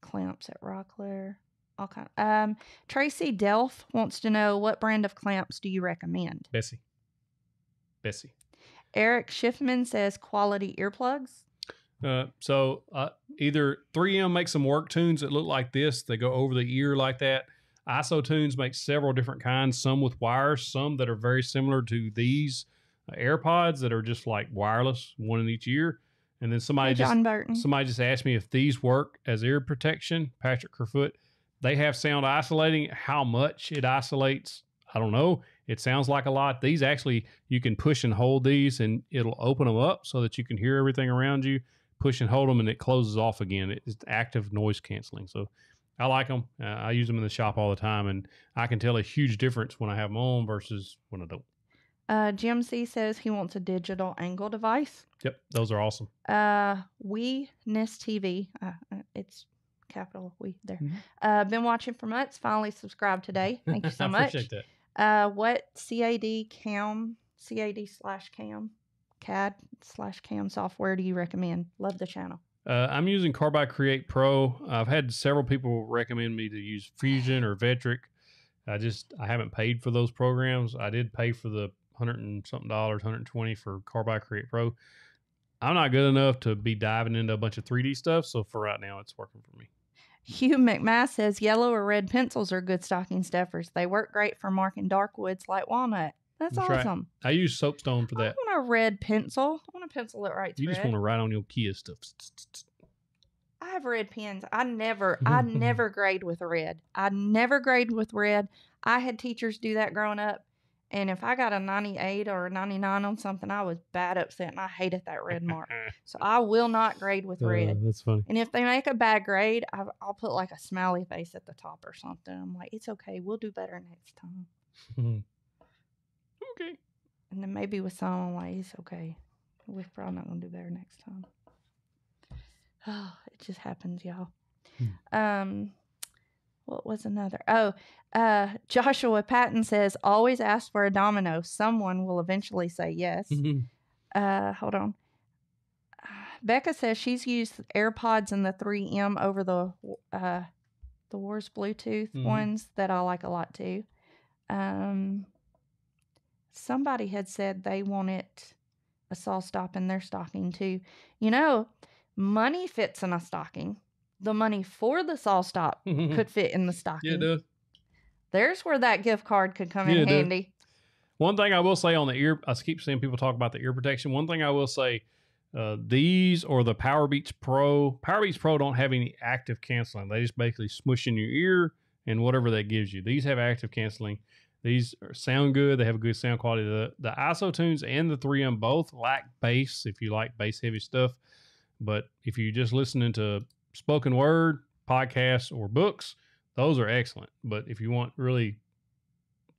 clamps at Rockler. All kind of, um, Tracy Delph wants to know, what brand of clamps do you recommend? Bessie. Bessie. Eric Schiffman says quality earplugs. Uh, so uh, either three M makes some work tunes that look like this. They go over the ear like that. I S O tunes make several different kinds, some with wires, some that are very similar to these uh, AirPods that are just like wireless, one in each ear. And then somebody, hey, just, John Burton. somebody just asked me if these work as ear protection. Patrick Kerfoot. They have sound isolating. How much it isolates, I don't know. It sounds like a lot. These actually, you can push and hold these and it'll open them up so that you can hear everything around you. Push and hold them and it closes off again. It's active noise canceling. So I like them. Uh, I use them in the shop all the time and I can tell a huge difference when I have them on versus when I don't. Uh, Jim C says he wants a digital angle device. Yep, those are awesome. Uh, we Nest T V. Uh, it's capital we there. Mm-hmm. Uh, been watching for months. Finally subscribed today. Thank you so I much. I appreciate that. Uh, what C A D cam, C A D slash cam, C A D slash cam software do you recommend? Love the channel. Uh, I'm using Carbide Create Pro. I've had several people recommend me to use Fusion or Vetric. I just, I haven't paid for those programs. I did pay for the hundred and something dollars, one hundred twenty for Carbide Create Pro. I'm not good enough to be diving into a bunch of three D stuff. So for right now, it's working for me. Hugh McMath says yellow or red pencils are good stocking stuffers. They work great for marking dark woods like walnut. That's, That's awesome. Right. I use soapstone for that. I want a red pencil. I want to pencil it right through. You just want to write on your Kia stuff. I have red pens. I never, I never grade with red. I never grade with red. I had teachers do that growing up. And if I got a ninety-eight or a ninety-nine on something, I was bad upset, and I hated that red mark. So I will not grade with uh, red. That's funny. And if they make a bad grade, I've, I'll put like a smiley face at the top or something. I'm like, it's okay. We'll do better next time. Okay. And then maybe with some, like, it's okay. We're probably not going to do better next time. Oh, it just happens, y'all. Hmm. Um... What was another? Oh, uh, Joshua Patton says, always ask for a domino. Someone will eventually say yes. uh, hold on. Uh, Becca says she's used AirPods and the three M over the uh, the Wars Bluetooth mm. ones that I like a lot too. Um, somebody had said they wanted a saw stop in their stocking too. You know, money fits in a stocking. The money for the saw stop could fit in the stocking. Yeah, it does. There's where that gift card could come yeah, in handy. Does. One thing I will say on the ear, I keep seeing people talk about the ear protection. One thing I will say, uh, these or the Powerbeats Pro, Powerbeats Pro don't have any active canceling. They just basically smush in your ear and whatever that gives you. These have active canceling. These sound good. They have a good sound quality. The, the I S O tunes and the three M both lack bass if you like bass heavy stuff. But if you're just listening to spoken word, podcasts, or books, those are excellent. But if you want really,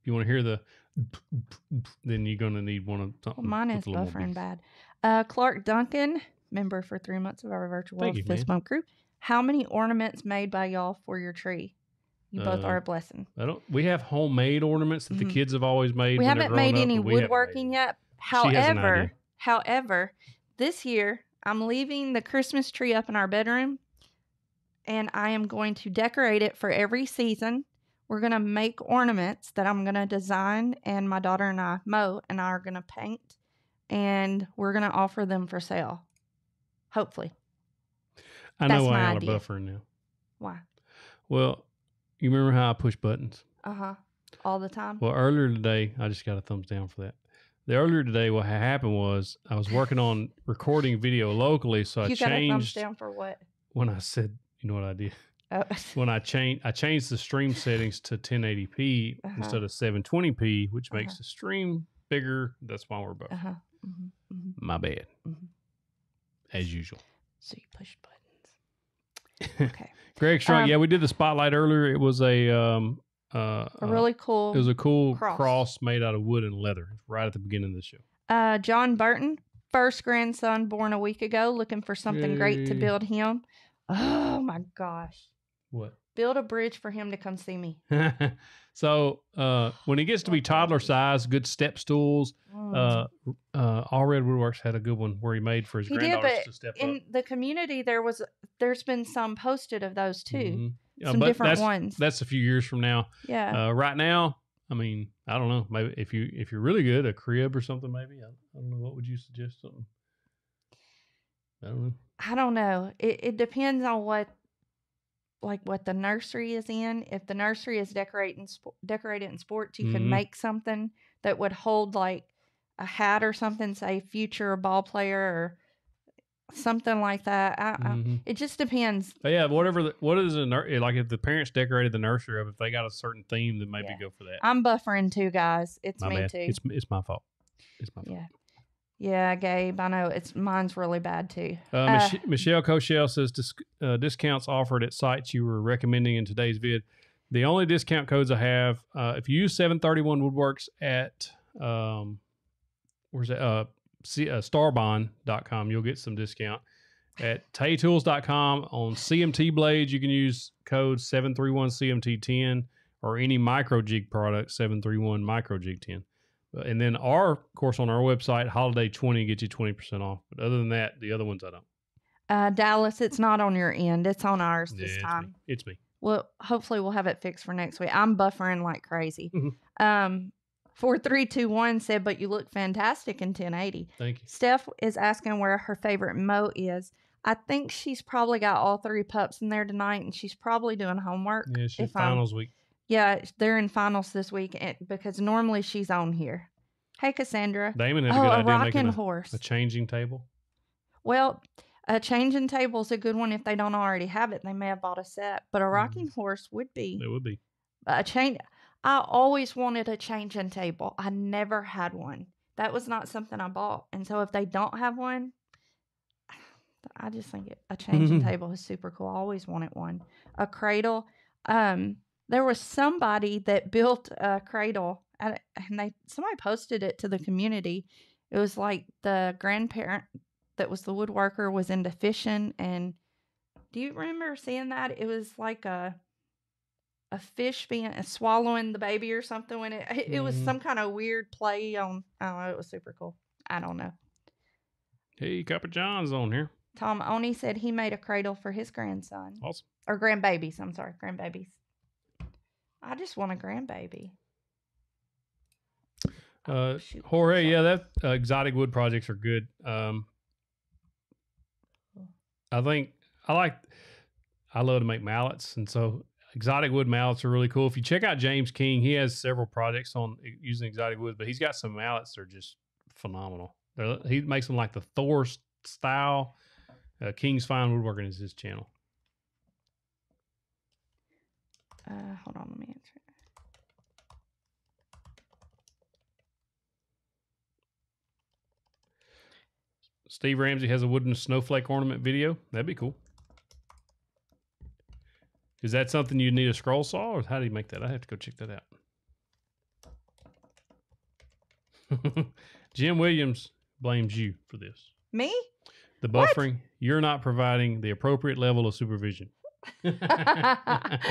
you want to hear the, then you're going to need one of something. Well, mine is buffering bad. Uh, Clark Duncan, member for three months of our virtual Thank you, fist bump group. How many ornaments made by y'all for your tree? You both uh, are a blessing. I don't. We have homemade ornaments that mm-hmm. the kids have always made. We haven't made up, any we woodworking made. yet. However, however, this year I'm leaving the Christmas tree up in our bedroom. And I am going to decorate it for every season. We're going to make ornaments that I'm going to design. And my daughter and I, Mo, and I are going to paint. And we're going to offer them for sale. Hopefully. I know why y'all are buffering now. Why? Well, you remember how I push buttons? Uh-huh. All the time? Well, earlier today, I just got a thumbs down for that. The earlier today, what happened was I was working on recording video locally. So I changed. You got a thumbs down for what? When I said... You know what I did? Oh. When I changed, I changed the stream settings to ten eighty p uh-huh. instead of seven twenty p, which uh-huh. makes the stream bigger. That's why we're both. Uh-huh. Mm-hmm. Mm-hmm. My bad. Mm-hmm. As usual. So you pushed buttons. Okay. Greg Strong. Um, yeah, we did the spotlight earlier. It was a um uh, a really cool. Uh, it was a cool cross. cross made out of wood and leather. Right at the beginning of the show. Uh, John Burton, first grandson born a week ago, looking for something Yay. great to build him. Oh my gosh. What? Build a bridge for him to come see me. So uh, when he gets to be toddler size, good step stools. Mm. Uh, uh, R Z Woodworks had a good one where he made for his he granddaughters did, but to step in up. In the community, there was, there's been some posted of those too. Mm-hmm. uh, some different that's, ones. That's a few years from now. Yeah. Uh, right now, I mean, I don't know. Maybe if you, if you're really good, a crib or something, maybe. I, I don't know. What would you suggest? Something? I don't know. I don't know. It it depends on what, like what the nursery is in. If the nursery is decorating decorated in sports, you mm-hmm. can make something that would hold like a hat or something, say future ball player or something like that. I, mm-hmm. I, it just depends. But yeah, whatever. The, what is a nur- like if the parents decorated the nursery up, if they got a certain theme, then maybe yeah. go for that. I'm buffering too, guys. It's my me bad. too. It's it's my fault. It's my fault. Yeah. Yeah, Gabe, I know. It's mine's really bad, too. Uh, uh, Mich- Michelle Cochelle says, Disc- uh, discounts offered at sites you were recommending in today's vid. The only discount codes I have, uh, if you use seven thirty-one Woodworks at um, where's that? Uh, C- uh, Starbond dot com, you'll get some discount. At tay tools dot com on C M T blades, you can use code seven thirty-one C M T ten or any micro jig product, seven thirty-one micro jig ten. And then our, of course, on our website, Holiday twenty gets you twenty percent off. But other than that, the other ones I don't. Uh, Dallas, it's not on your end. It's on ours this yeah, it's time. Me. It's me. Well, hopefully we'll have it fixed for next week. I'm buffering like crazy. um, four three two one said, but you look fantastic in ten eighty. Thank you. Steph is asking where her favorite mo is. I think she's probably got all three pups in there tonight, and she's probably doing homework. Yeah, she's finals I'm, week. Yeah, they're in finals this week because normally she's on here. Hey, Cassandra. Damon had a good oh, idea a making a, horse. a changing table. Well, a changing table is a good one if they don't already have it. They may have bought a set, but a rocking mm. horse would be. It would be. A change. I always wanted a changing table. I never had one. That was not something I bought. And so if they don't have one, I just think it, a changing table is super cool. I always wanted one. A cradle. Um, there was somebody that built a cradle, and they somebody posted it to the community. It was like the grandparent that was the woodworker was into fishing, and do you remember seeing that? It was like a a fish being uh, swallowing the baby or something. When it it, it was mm-hmm. some kind of weird play on. Oh, it was super cool. I don't know. Hey, Copper John's on here. Tom Oney said he made a cradle for his grandson. Awesome. Or grandbabies. I'm sorry, grandbabies. I just want a grandbaby. Uh, oh, shoot, Jorge, yeah, that uh, exotic wood projects are good. Um, I think I like. I love to make mallets, and so exotic wood mallets are really cool. If you check out James King, he has several projects on using exotic wood, but he's got some mallets that are just phenomenal. They're, he makes them like the Thor style. Uh, King's Fine Woodworking is his channel. Uh, hold on, let me answer. Steve Ramsey has a wooden snowflake ornament video. That'd be cool. Is that something you need a scroll saw, or how do you make that? I have to go check that out. Jim Williams blames you for this. Me? The buffering. What? You're not providing the appropriate level of supervision. Okay. That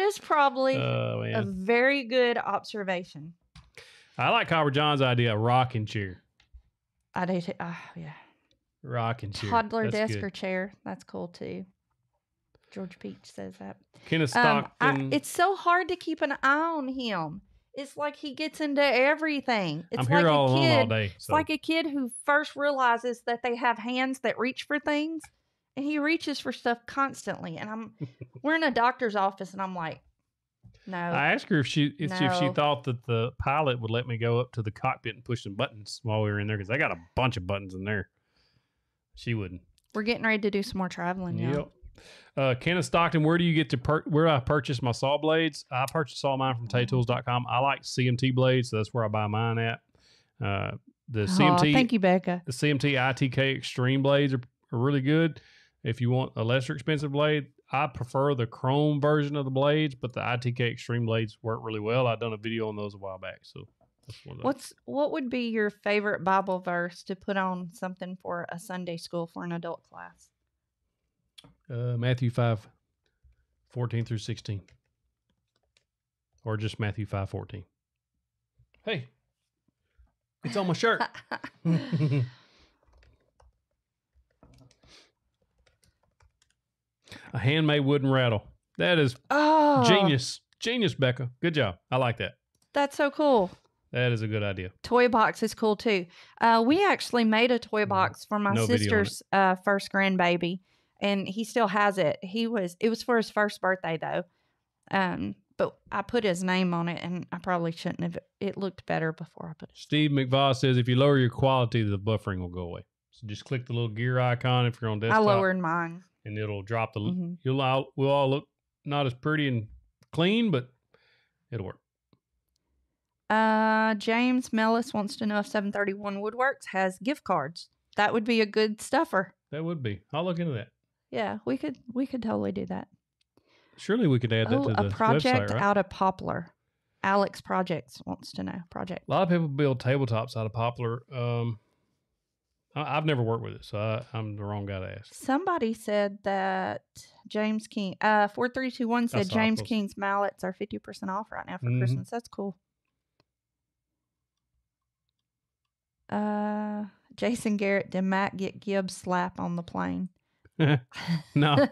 is probably oh, a very good observation. I like Copper John's idea of rocking chair. I do too. Oh, yeah. Rocking chair. Toddler That's desk good. or chair. That's cool too. George Peach says that. Kenneth Stockton. Um, I, it's so hard to keep an eye on him. It's like he gets into everything. It's I'm here like all alone all day. So. It's like a kid who first realizes that they have hands that reach for things, and he reaches for stuff constantly. And I'm, we're in a doctor's office, and I'm like, no. I asked her if she if, no. she if she thought that the pilot would let me go up to the cockpit and push some buttons while we were in there, because I got a bunch of buttons in there. She wouldn't. We're getting ready to do some more traveling now. Yep. Uh, Kenneth Stockton, where do you get to per where I purchase my saw blades? I purchase all mine from tay tools dot com. I like C M T blades, so that's where I buy mine at. Uh, the C M T, oh, thank you, Becca. The C M T I T K Extreme blades are, are really good. If you want a lesser expensive blade, I prefer the chrome version of the blades, but the I T K Extreme blades work really well. I've done a video on those a while back. So, that's one of those. What's what would be your favorite Bible verse to put on something for a Sunday school for an adult class? Uh, Matthew five fourteen through sixteen, or just Matthew five fourteen. Hey, it's on my shirt. A handmade wooden rattle. That is oh. genius. Genius, Becca. Good job. I like that. That's so cool. That is a good idea. Toy box is cool too. Uh, we actually made a toy box for my no sister's uh, first grandbaby. And he still has it. He was, it was for his first birthday though. Um, but I put his name on it, and I probably shouldn't have. It looked better before I put it. Steve McVaugh says, if you lower your quality, the buffering will go away. So just click the little gear icon if you're on desktop. I lowered mine. And it'll drop the, mm-hmm. you'll all, we'll all look not as pretty and clean, but it'll work. Uh, James Mellis wants to know if seven thirty-one Woodworks has gift cards. That would be a good stuffer. That would be. I'll look into that. Yeah, we could we could totally do that. Surely we could add that oh, to the website, right? A project out of poplar. Alex Projects wants to know. Project. A lot of people build tabletops out of poplar. Um, I, I've never worked with it, so I, I'm the wrong guy to ask. Somebody said that James King, uh, four three two one said James King's mallets are fifty percent off right now for mm-hmm. Christmas. That's cool. Uh, Jason Garrett, did Matt get Gibbs slap on the plane? No,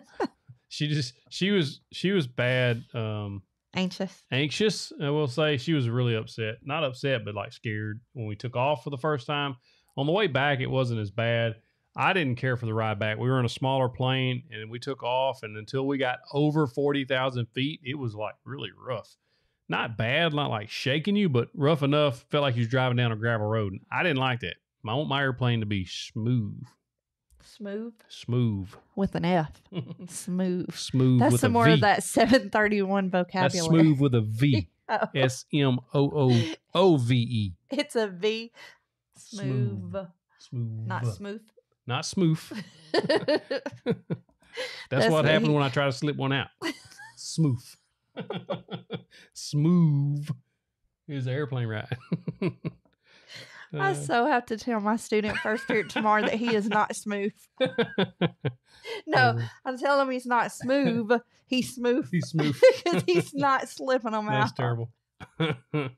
she just, she was, she was bad. Um, Anxious. Anxious. I will say she was really upset. Not upset, but like scared when we took off for the first time. On the way back, it wasn't as bad. I didn't care for the ride back. We were in a smaller plane and we took off. And until we got over forty thousand feet, it was like really rough. Not bad, not like shaking you, but rough enough. Felt like you was driving down a gravel road. And I didn't like that. I want my airplane to be smooth. Smooth? Smooth. With an F. Smooth. Smooth That's with some a more v. of that seven thirty-one vocabulary. That's smooth with a V. Oh. S M O O O V E. It's a V. Smooth. Smooth. Smooth. Not smooth. Not smooth. That's, That's what me. happened when I tried to slip one out. Smooth. Smooth is the airplane ride. Uh, I so have to tell my student first period tomorrow that he is not smooth. No, I'm telling him he's not smooth. He's smooth. He's smooth. Because he's not slipping them That's out. That's terrible.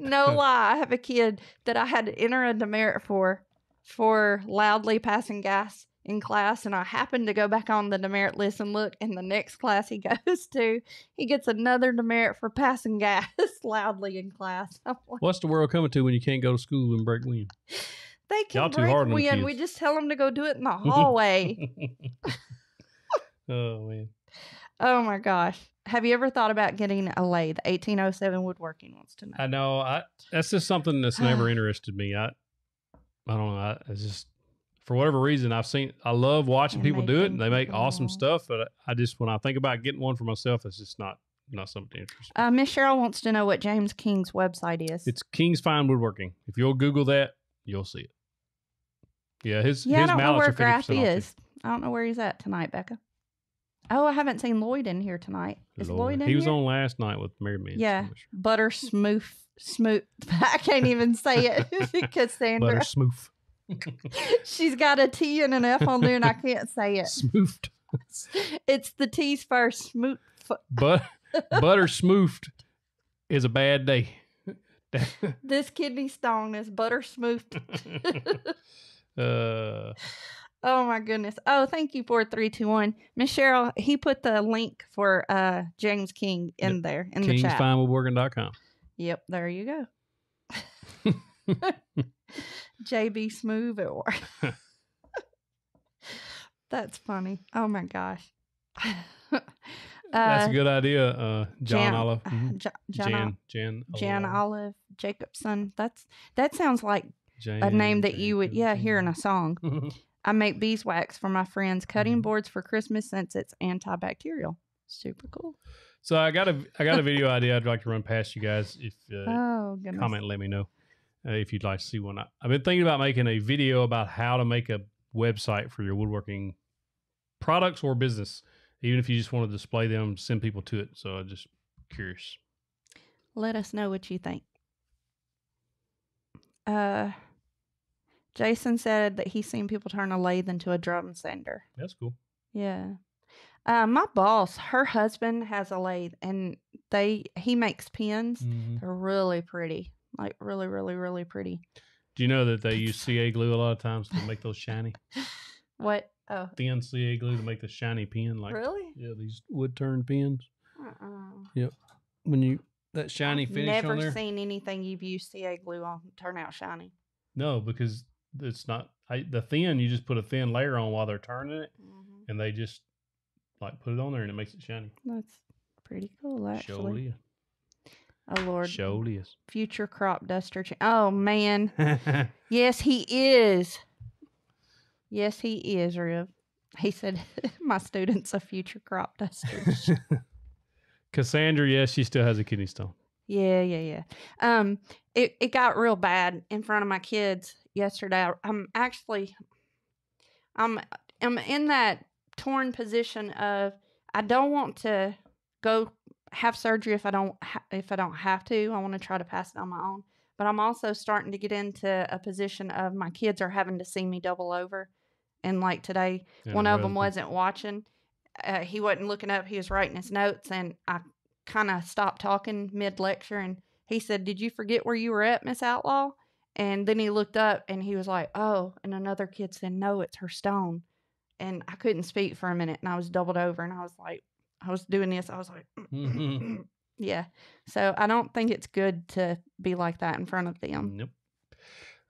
No lie. I have a kid that I had to enter a demerit for, for loudly passing gas in class. And I happened to go back on the demerit list and look, in the next class he goes to, he gets another demerit for passing gas loudly in class. Like, what's the world coming to when you can't go to school and break wind? They can break wind. We just tell them to go do it in the hallway. Oh, man. Oh, my gosh. Have you ever thought about getting a lathe? eighteen oh seven Woodworking wants to know. I know. I, that's just something that's never interested me. I, I don't know. I, I just... For whatever reason, I've seen, I love watching people do it, and they make awesome stuff. But I just, when I think about getting one for myself, it's just not, not something interesting. Uh, Miss Cheryl wants to know what James King's website is. It's King's Fine Woodworking. If you'll Google that, you'll see it. Yeah, his, yeah, his I don't know where Graf is. I don't know where he's at tonight, Becca. Oh, I haven't seen Lloyd in here tonight. Is Lloyd, Lloyd in here? He was on last night with Married Man. Yeah, so sure. Butter Smooth. Smooth. I can't even say it. Cassandra. Butter Smooth. She's got a T and an F on there, and I can't say it. Smoofed. It's the T's first. Smoof. But butter smoofed is a bad day. This kidney stone is butter smoofed. uh. Oh my goodness! Oh, thank you for three two one, Miss Cheryl. He put the link for uh James King in yep. there in King's the chat. Kings Fine Woodworking dot com. Yep, there you go. J B Smooth at work. That's funny. Oh my gosh. uh, That's a good idea, uh, John Jan, Olive. Mm-hmm. Jan, Jan, Jan, Jan Olive. Olive Jacobson. That's that sounds like Jan, a name that Jacobson. you would yeah hear in a song. I make beeswax for my friends' cutting mm-hmm. boards for Christmas since it's antibacterial. Super cool. So I got a I got a video idea I'd like to run past you guys. If uh, oh, comment, let me know. Uh, if you'd like to see one. I, I've been thinking about making a video about how to make a website for your woodworking products or business, even if you just want to display them, send people to it. So I'm just curious. Let us know what you think. Uh, Jason said that he's seen people turn a lathe into a drum sander. That's cool. Yeah. Uh, my boss, her husband has a lathe, and they he makes pins. Mm-hmm. They're really pretty. Like really, really, really pretty. Do you know that they use C A glue a lot of times to make those shiny? What? Oh, thin C A glue to make the shiny pin. Like really? Yeah, these wood turn pins. Uh-uh. Yep. When you that shiny I've finish on there. Never seen anything you've used C A glue on turn out shiny. No, because it's not I, the thin. You just put a thin layer on while they're turning it, mm-hmm. and they just like put it on there, and it makes it shiny. That's pretty cool, actually. Surely. Oh, Lord. Shoulders. Future crop duster. Oh, man. Yes, he is. Yes, he is, Riv. He said, my student's a future crop duster. Cassandra, yes, she still has a kidney stone. Yeah, yeah, yeah. Um, it, it got real bad in front of my kids yesterday. I'm actually, I'm, I'm in that torn position of I don't want to go have surgery if I don't ha if I don't have to. I want to try to pass it on my own, but I'm also starting to get into a position of my kids are having to see me double over, and like today, yeah, one of them wasn't watching. Uh, he wasn't looking up. He was writing his notes, and I kind of stopped talking mid lecture, and he said, "Did you forget where you were at, Miss Outlaw?" And then he looked up, and he was like, "Oh!" And another kid said, "No, it's her stone," and I couldn't speak for a minute, and I was doubled over, and I was like, I was doing this, I was like, mm-hmm. yeah. So I don't think it's good to be like that in front of them. Nope.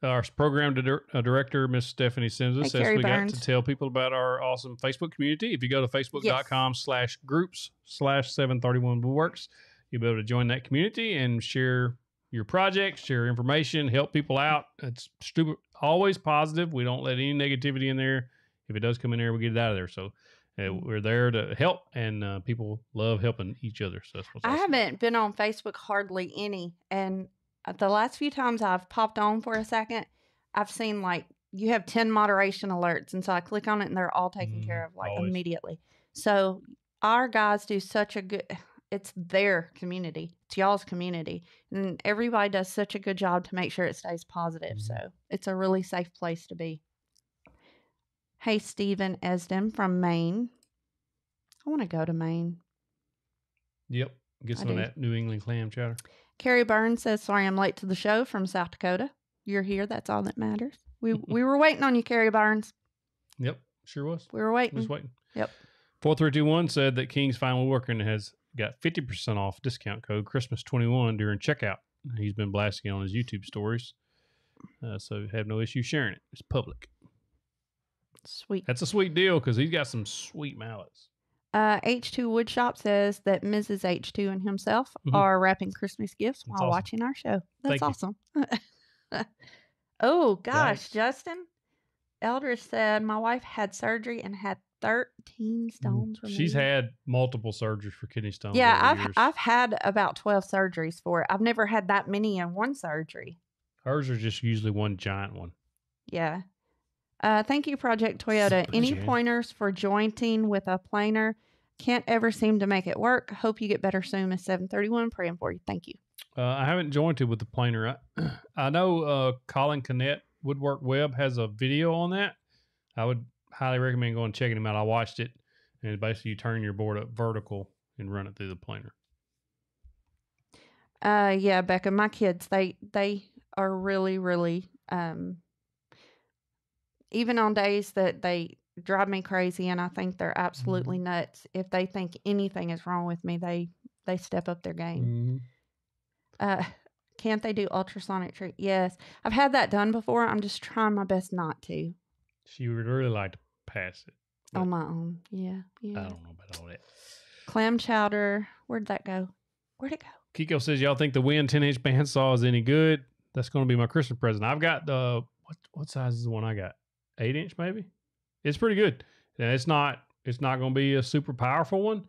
Our program director, Miss Stephanie Simza, hey, says Carrie we Burns. got to tell people about our awesome Facebook community. If you go to facebook dot com yes. slash groups slash seven thirty-one woodworks, you'll be able to join that community and share your projects, share information, help people out. It's stupid, always positive. We don't let any negativity in there. If it does come in there, we get it out of there. So uh, we're there to help, and uh, people love helping each other. So that's what's I awesome. haven't been on Facebook hardly any, and the last few times I've popped on for a second, I've seen like you have ten moderation alerts. And so I click on it and they're all taken mm, care of like always. immediately. So our guys do such a good, it's their community. It's y'all's community. And everybody does such a good job to make sure it stays positive. Mm. So it's a really safe place to be. Hey, Stephen Esden from Maine. I want to go to Maine. Yep. Get some I of do. that New England clam chowder. Carrie Burns says, sorry I'm late to the show from South Dakota. You're here. That's all that matters. We we were waiting on you, Carrie Burns. Yep, sure was. We were waiting. Just waiting. Yep. four three two one said that King's Fine Woodworking has got fifty percent off discount code Christmas twenty-one during checkout. He's been blasting it on his YouTube stories. Uh, so have no issue sharing it. It's public. Sweet. That's a sweet deal because he's got some sweet mallets. Uh, H two Woodshop says that Missus H two and himself mm-hmm. are wrapping Christmas gifts That's while awesome. watching our show. That's Thank awesome. Oh, gosh, nice. Justin. Eldridge said, my wife had surgery and had thirteen stones removed. She's had multiple surgeries for kidney stones. Yeah, I've years. I've had about twelve surgeries for it. I've never had that many in one surgery. Hers are just usually one giant one. Yeah. Uh, thank you, Project Toyota. Any pointers for jointing with a planer? Can't ever seem to make it work. Hope you get better soon, Miss seven thirty-one. Praying for you. Thank you. Uh, I haven't jointed with the planer. I, I know uh, Colin Connett, Woodwork Web, has a video on that. I would highly recommend going and checking him out. I watched it, and basically you turn your board up vertical and run it through the planer. Uh, yeah, Becca, my kids, they, they are really, really... Um, even on days that they drive me crazy and I think they're absolutely mm-hmm. nuts, if they think anything is wrong with me, they they step up their game. Mm-hmm. Uh, can't they do ultrasonic treat? Yes. I've had that done before. I'm just trying my best not to. She would really like to pass it. On my own. Yeah. yeah. I don't know about all that. Clam chowder. Where'd that go? Where'd it go? Kiko says, y'all think the Win ten inch bandsaw is any good? That's going to be my Christmas present. I've got the, what, what size is the one I got? Eight inch maybe. It's pretty good. Now, it's not it's not going to be a super powerful one,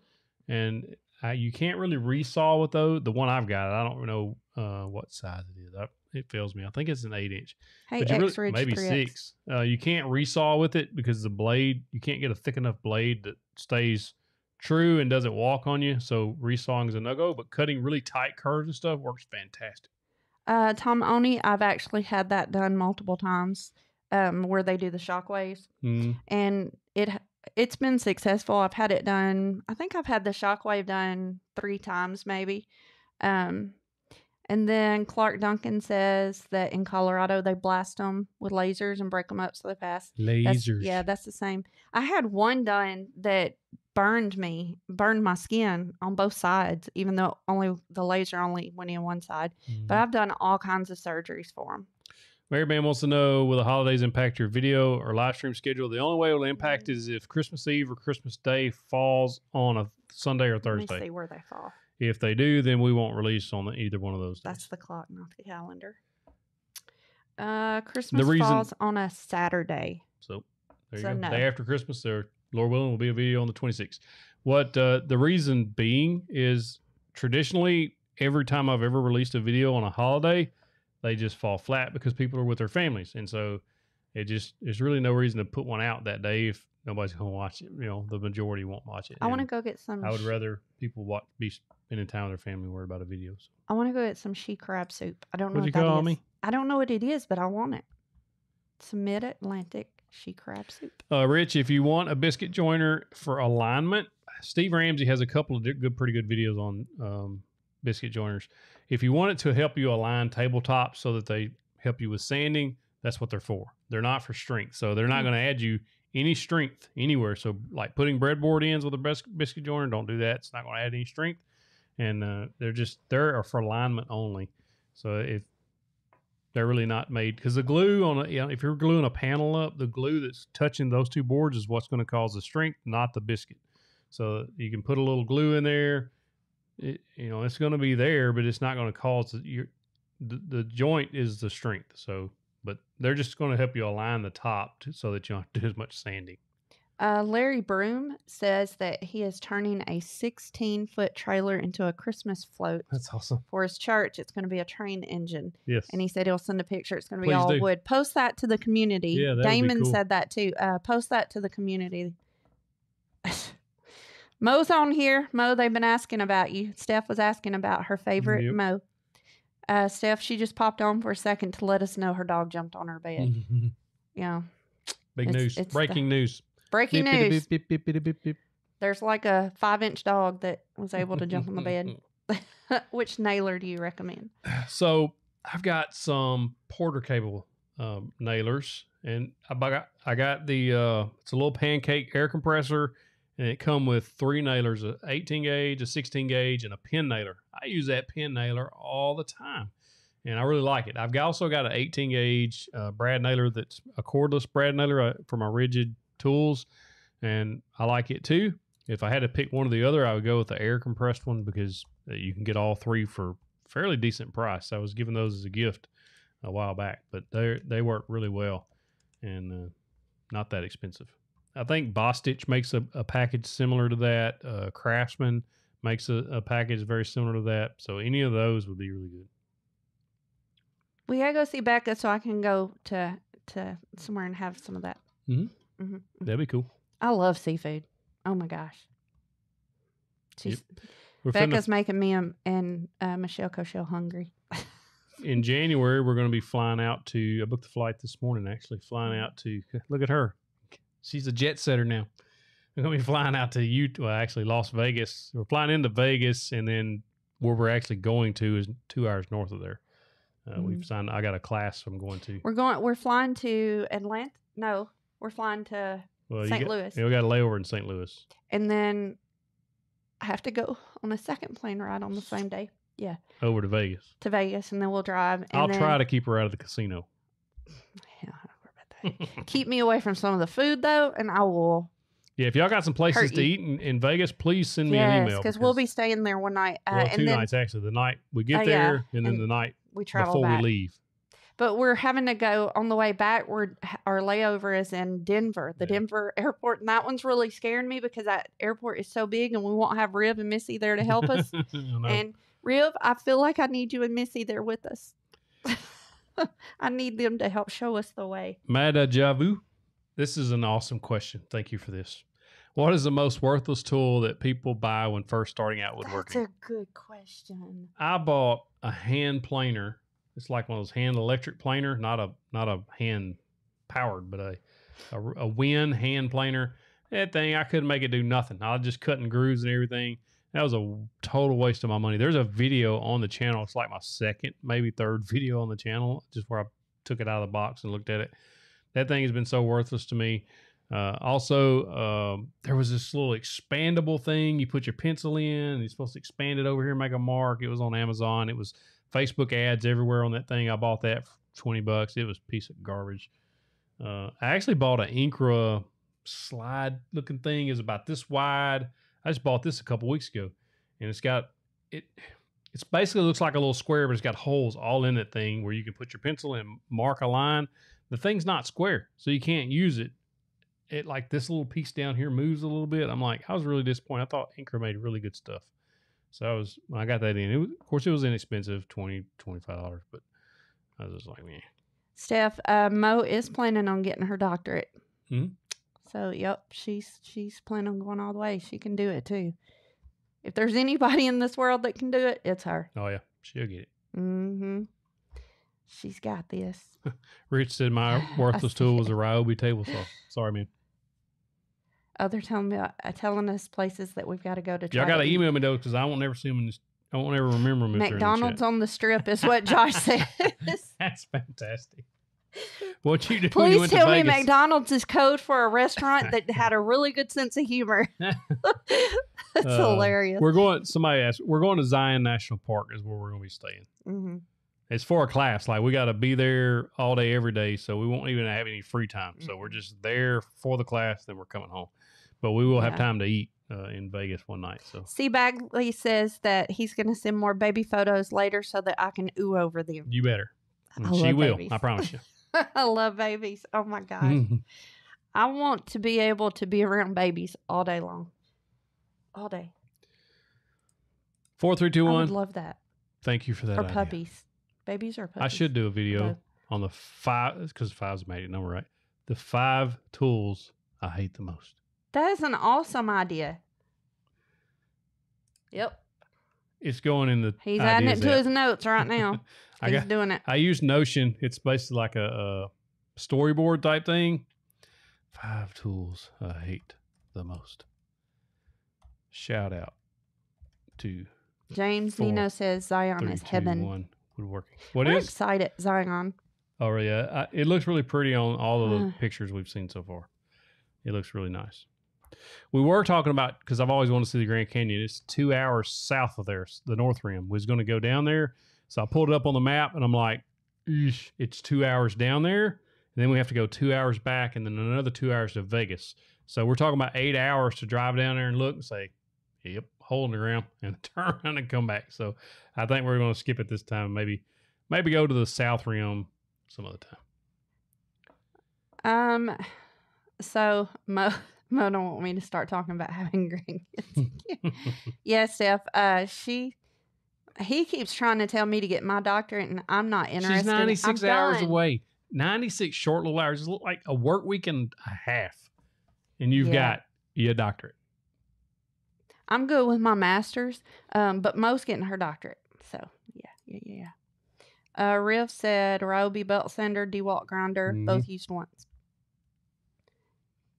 and I, you can't really resaw with those. The one I've got, I don't know uh, what size it is. I, it fails me. I think it's an eight inch. Hey, but X really, maybe three X. six. Uh, you can't resaw with it because the blade, you can't get a thick enough blade that stays true and doesn't walk on you. So resawing is a no go. But cutting really tight curves and stuff works fantastic. Uh, Tom Oney, I've actually had that done multiple times. Um, where they do the shockwaves, mm. and it it's been successful. I've had it done. I think I've had the shockwave done three times, maybe. Um, and then Clark Duncan says that in Colorado they blast them with lasers and break them up so they pass. Lasers, that's, yeah, that's the same. I had one done that burned me, burned my skin on both sides, even though only the laser only went in one side. Mm. But I've done all kinds of surgeries for them. Mary Bam wants to know, will the holidays impact your video or live stream schedule? The only way it will impact is if Christmas Eve or Christmas Day falls on a Sunday or Thursday. Let me see where they fall. If they do, then we won't release on either one of those days. That's the clock, not the calendar. Uh, Christmas reason, falls on a Saturday. So, there you so go. No. Day after Christmas, there, Lord willing, will be a video on the twenty-sixth. What uh, the reason being is traditionally, every time I've ever released a video on a holiday, they just fall flat because people are with their families. And so it just, there's really no reason to put one out that day if nobody's going to watch it. You know, the majority won't watch it. I want to go get some. I would rather people watch, be spending time with their family, worried about the videos. I want to go get some she crab soup. I don't know what you call me? I don't know what it is, but I want it. It's Mid-Atlantic she crab soup. Uh, Rich, if you want a biscuit joiner for alignment, Steve Ramsey has a couple of good, pretty good videos on, um, biscuit joiners. If you want it to help you align tabletops so that they help you with sanding, that's what they're for. They're not for strength. So they're not mm-hmm. going to add you any strength anywhere. So like putting breadboard ends with a biscuit joiner, don't do that. It's not going to add any strength. And uh, they're just, they're for alignment only. So if they're really not made, because the glue on, a, you know, if you're gluing a panel up, the glue that's touching those two boards is what's going to cause the strength, not the biscuit. So you can put a little glue in there. It, you know, it's going to be there, but it's not going to cause the, your, the, the joint is the strength. So, but they're just going to help you align the top to, so that you don't have to do as much sanding. Uh, Larry Broom says that he is turning a sixteen foot trailer into a Christmas float. That's awesome. For his church, it's going to be a train engine. Yes. And he said he'll send a picture. It's going to be Please all do. wood. Post that to the community. Yeah, that Damon would be cool. said that too. Uh, post that to the community. Mo's on here. Mo, they've been asking about you. Steph was asking about her favorite yep. Mo. Uh, Steph, she just popped on for a second to let us know her dog jumped on her bed. yeah. Big it's, news. It's Breaking the, news. Breaking beep, news. Beep, beep, beep, beep, beep, beep. There's like a five inch dog that was able to jump on the bed. Which nailer do you recommend? So I've got some Porter cable um, nailers, and I got I got the uh, it's a little pancake air compressor, and it come with three nailers: an eighteen gauge, a sixteen gauge, and a pen nailer. I use that pen nailer all the time, and I really like it. I've also got an eighteen gauge uh, brad nailer that's a cordless brad nailer uh, for my rigid tools, and I like it too. If I had to pick one or the other, I would go with the air compressed one because you can get all three for fairly decent price. I was given those as a gift a while back, but they they work really well and uh, not that expensive. I think Bostitch makes a, a package similar to that. Uh, Craftsman makes a, a package very similar to that. So any of those would be really good. We gotta go see Becca so I can go to to somewhere and have some of that. Mm-hmm. Mm-hmm. That'd be cool. I love seafood. Oh my gosh. She's, yep. Becca's making me and uh, Michelle Cochelle hungry. In January, we're going to be flying out to, I booked the flight this morning actually, flying out to, look at her. She's a jet setter now. We're going to be flying out to Utah, well, actually Las Vegas. We're flying into Vegas, and then where we're actually going to is two hours north of there. Uh, mm-hmm. We've signed, I got a class I'm going to. We're going, we're flying to Atlanta. No. We're flying to well, Saint Got, Louis. Yeah, we got a layover in Saint Louis. And then I have to go on a second plane ride on the same day. Yeah. Over to Vegas. To Vegas, and then we'll drive. And I'll then, try to keep her out of the casino. Yeah, I don't worry about that. Keep me away from some of the food, though, and I will. Yeah, if y'all got some places to eat in, in Vegas, please send me yes, an email. Because we'll be staying there one night. Uh, well, and two then, nights, actually. The night we get uh, there, yeah, and then and the night we travel before back. we leave. But we're having to go on the way back. We're, our layover is in Denver, the yeah. Denver airport. And that one's really scaring me because that airport is so big, and we won't have Rib and Missy there to help us. no. And Rib, I feel like I need you and Missy there with us. I need them to help show us the way. Mada Javu, this is an awesome question. Thank you for this. What is the most worthless tool that people buy when first starting out woodworking? That's a good question. I bought a hand planer. It's like one of those hand electric planer, not a not a hand powered, but a, a, a wind hand planer. That thing, I couldn't make it do nothing. I was just cutting grooves and everything. That was a total waste of my money. There's a video on the channel. It's like my second, maybe third video on the channel, just where I took it out of the box and looked at it. That thing has been so worthless to me. Uh, also, um, there was this little expandable thing. You put your pencil in, and you're supposed to expand it over here and make a mark. It was on Amazon. It was Facebook ads everywhere on that thing. I bought that for twenty bucks. It was a piece of garbage. Uh, I actually bought an Incra slide looking thing. It's about this wide. I just bought this a couple weeks ago, and it's got, it It's basically looks like a little square, but it's got holes all in that thing where you can put your pencil and mark a line. The thing's not square, so you can't use it. It like this little piece down here moves a little bit. I'm like, I was really disappointed. I thought Incra made really good stuff. So I was, when I got that in, it was, of course it was inexpensive, twenty dollars, twenty-five dollars, but I was just like, man. Steph, uh, Mo is planning on getting her doctorate. Mm-hmm. So, yep, she's she's planning on going all the way. She can do it, too. If there's anybody in this world that can do it, it's her. Oh, yeah. She'll get it. Mm-hmm. She's got this. Rich said my worthless tool was a Ryobi table saw. Sorry, man. Oh, they're telling me, uh, telling us places that we've got to go to. Y'all got to email me though, because I won't ever see them in this. I won't ever remember them. McDonald's on the strip is what Josh says. That's fantastic. What you do? Please you went tell to Vegas? Me McDonald's is code for a restaurant that had a really good sense of humor. That's uh, hilarious. We're going. Somebody asked. We're going to Zion National Park is where we're going to be staying. Mm-hmm. It's for a class. Like, we got to be there all day, every day. So we won't even have any free time. Mm-hmm. So we're just there for the class. Then we're coming home. But we will yeah. have time to eat uh, in Vegas one night. So C. Bagley says that he's going to send more baby photos later so that I can ooh over them. You better. I she will. Babies. I promise you. I love babies. Oh, my gosh. I want to be able to be around babies all day long. All day. four three two one. I would love that. Thank you for that. Or idea. Puppies. Babies or puppies. I should do a video no. on the five, because five's made it number right. The five tools I hate the most. That is an awesome idea. Yep. It's going in the. He's adding it to app. His notes right now. He's got, doing it. I use Notion. It's basically like a, a storyboard type thing. Five tools I hate the most. Shout out to James four, Nino says Zion three, is heaven. Two, one, woodworking. What We're is excited Zion? Oh yeah, I, it looks really pretty on all of the uh. pictures we've seen so far. It looks really nice. We were talking about, because I've always wanted to see the Grand Canyon. It's two hours south of there, the North Rim. We was going to go down there. So I pulled it up on the map, and I'm like, eesh, it's two hours down there. And then we have to go two hours back, and then another two hours to Vegas. So we're talking about eight hours to drive down there and look and say, yep, hole in the ground, and turn around and come back. So I think we're going to skip it this time. Maybe maybe go to the South Rim some other time. Um, So Mo... Mo don't want me to start talking about having grandkids. Yeah, Steph. Uh, she, he keeps trying to tell me to get my doctorate, and I'm not interested. She's ninety-six I'm hours done. Away. ninety-six short little hours. It's like a work week and a half, and you've yeah. got your doctorate. I'm good with my master's, um, but Mo's getting her doctorate. So, yeah, yeah, yeah. Uh, Riff said, Roby, belt sander, D-Walt grinder, mm-hmm. both used once.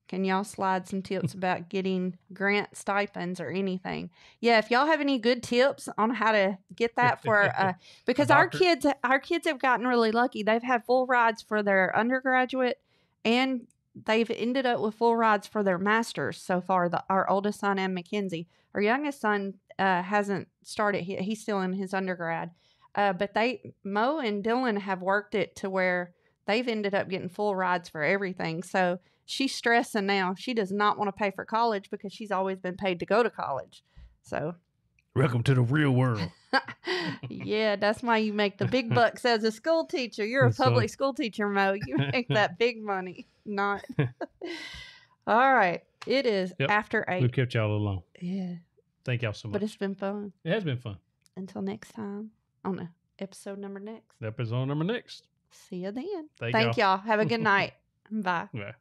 Can y'all slide some tips about getting grant stipends or anything? Yeah, if y'all have any good tips on how to get that for, uh, because our kids, our kids have gotten really lucky. They've had full rides for their undergraduate, and they've ended up with full rides for their master's so far. The, our oldest son and Mackenzie, our youngest son uh, hasn't started. He, he's still in his undergrad, uh, but they, Mo and Dylan have worked it to where they've ended up getting full rides for everything. So she's stressing now. She does not want to pay for college because she's always been paid to go to college. So, welcome to the real world. Yeah, that's why you make the big bucks as a school teacher. You're that's a public funny. School teacher, Mo. You make that big money. Not. All right. It is yep. after eight. We've kept y'all alone. Yeah. Thank y'all so much. But it's been fun. It has been fun. Until next time on episode number next. Episode number next. See you then. Thank, Thank y'all. Have a good night. Bye. Bye.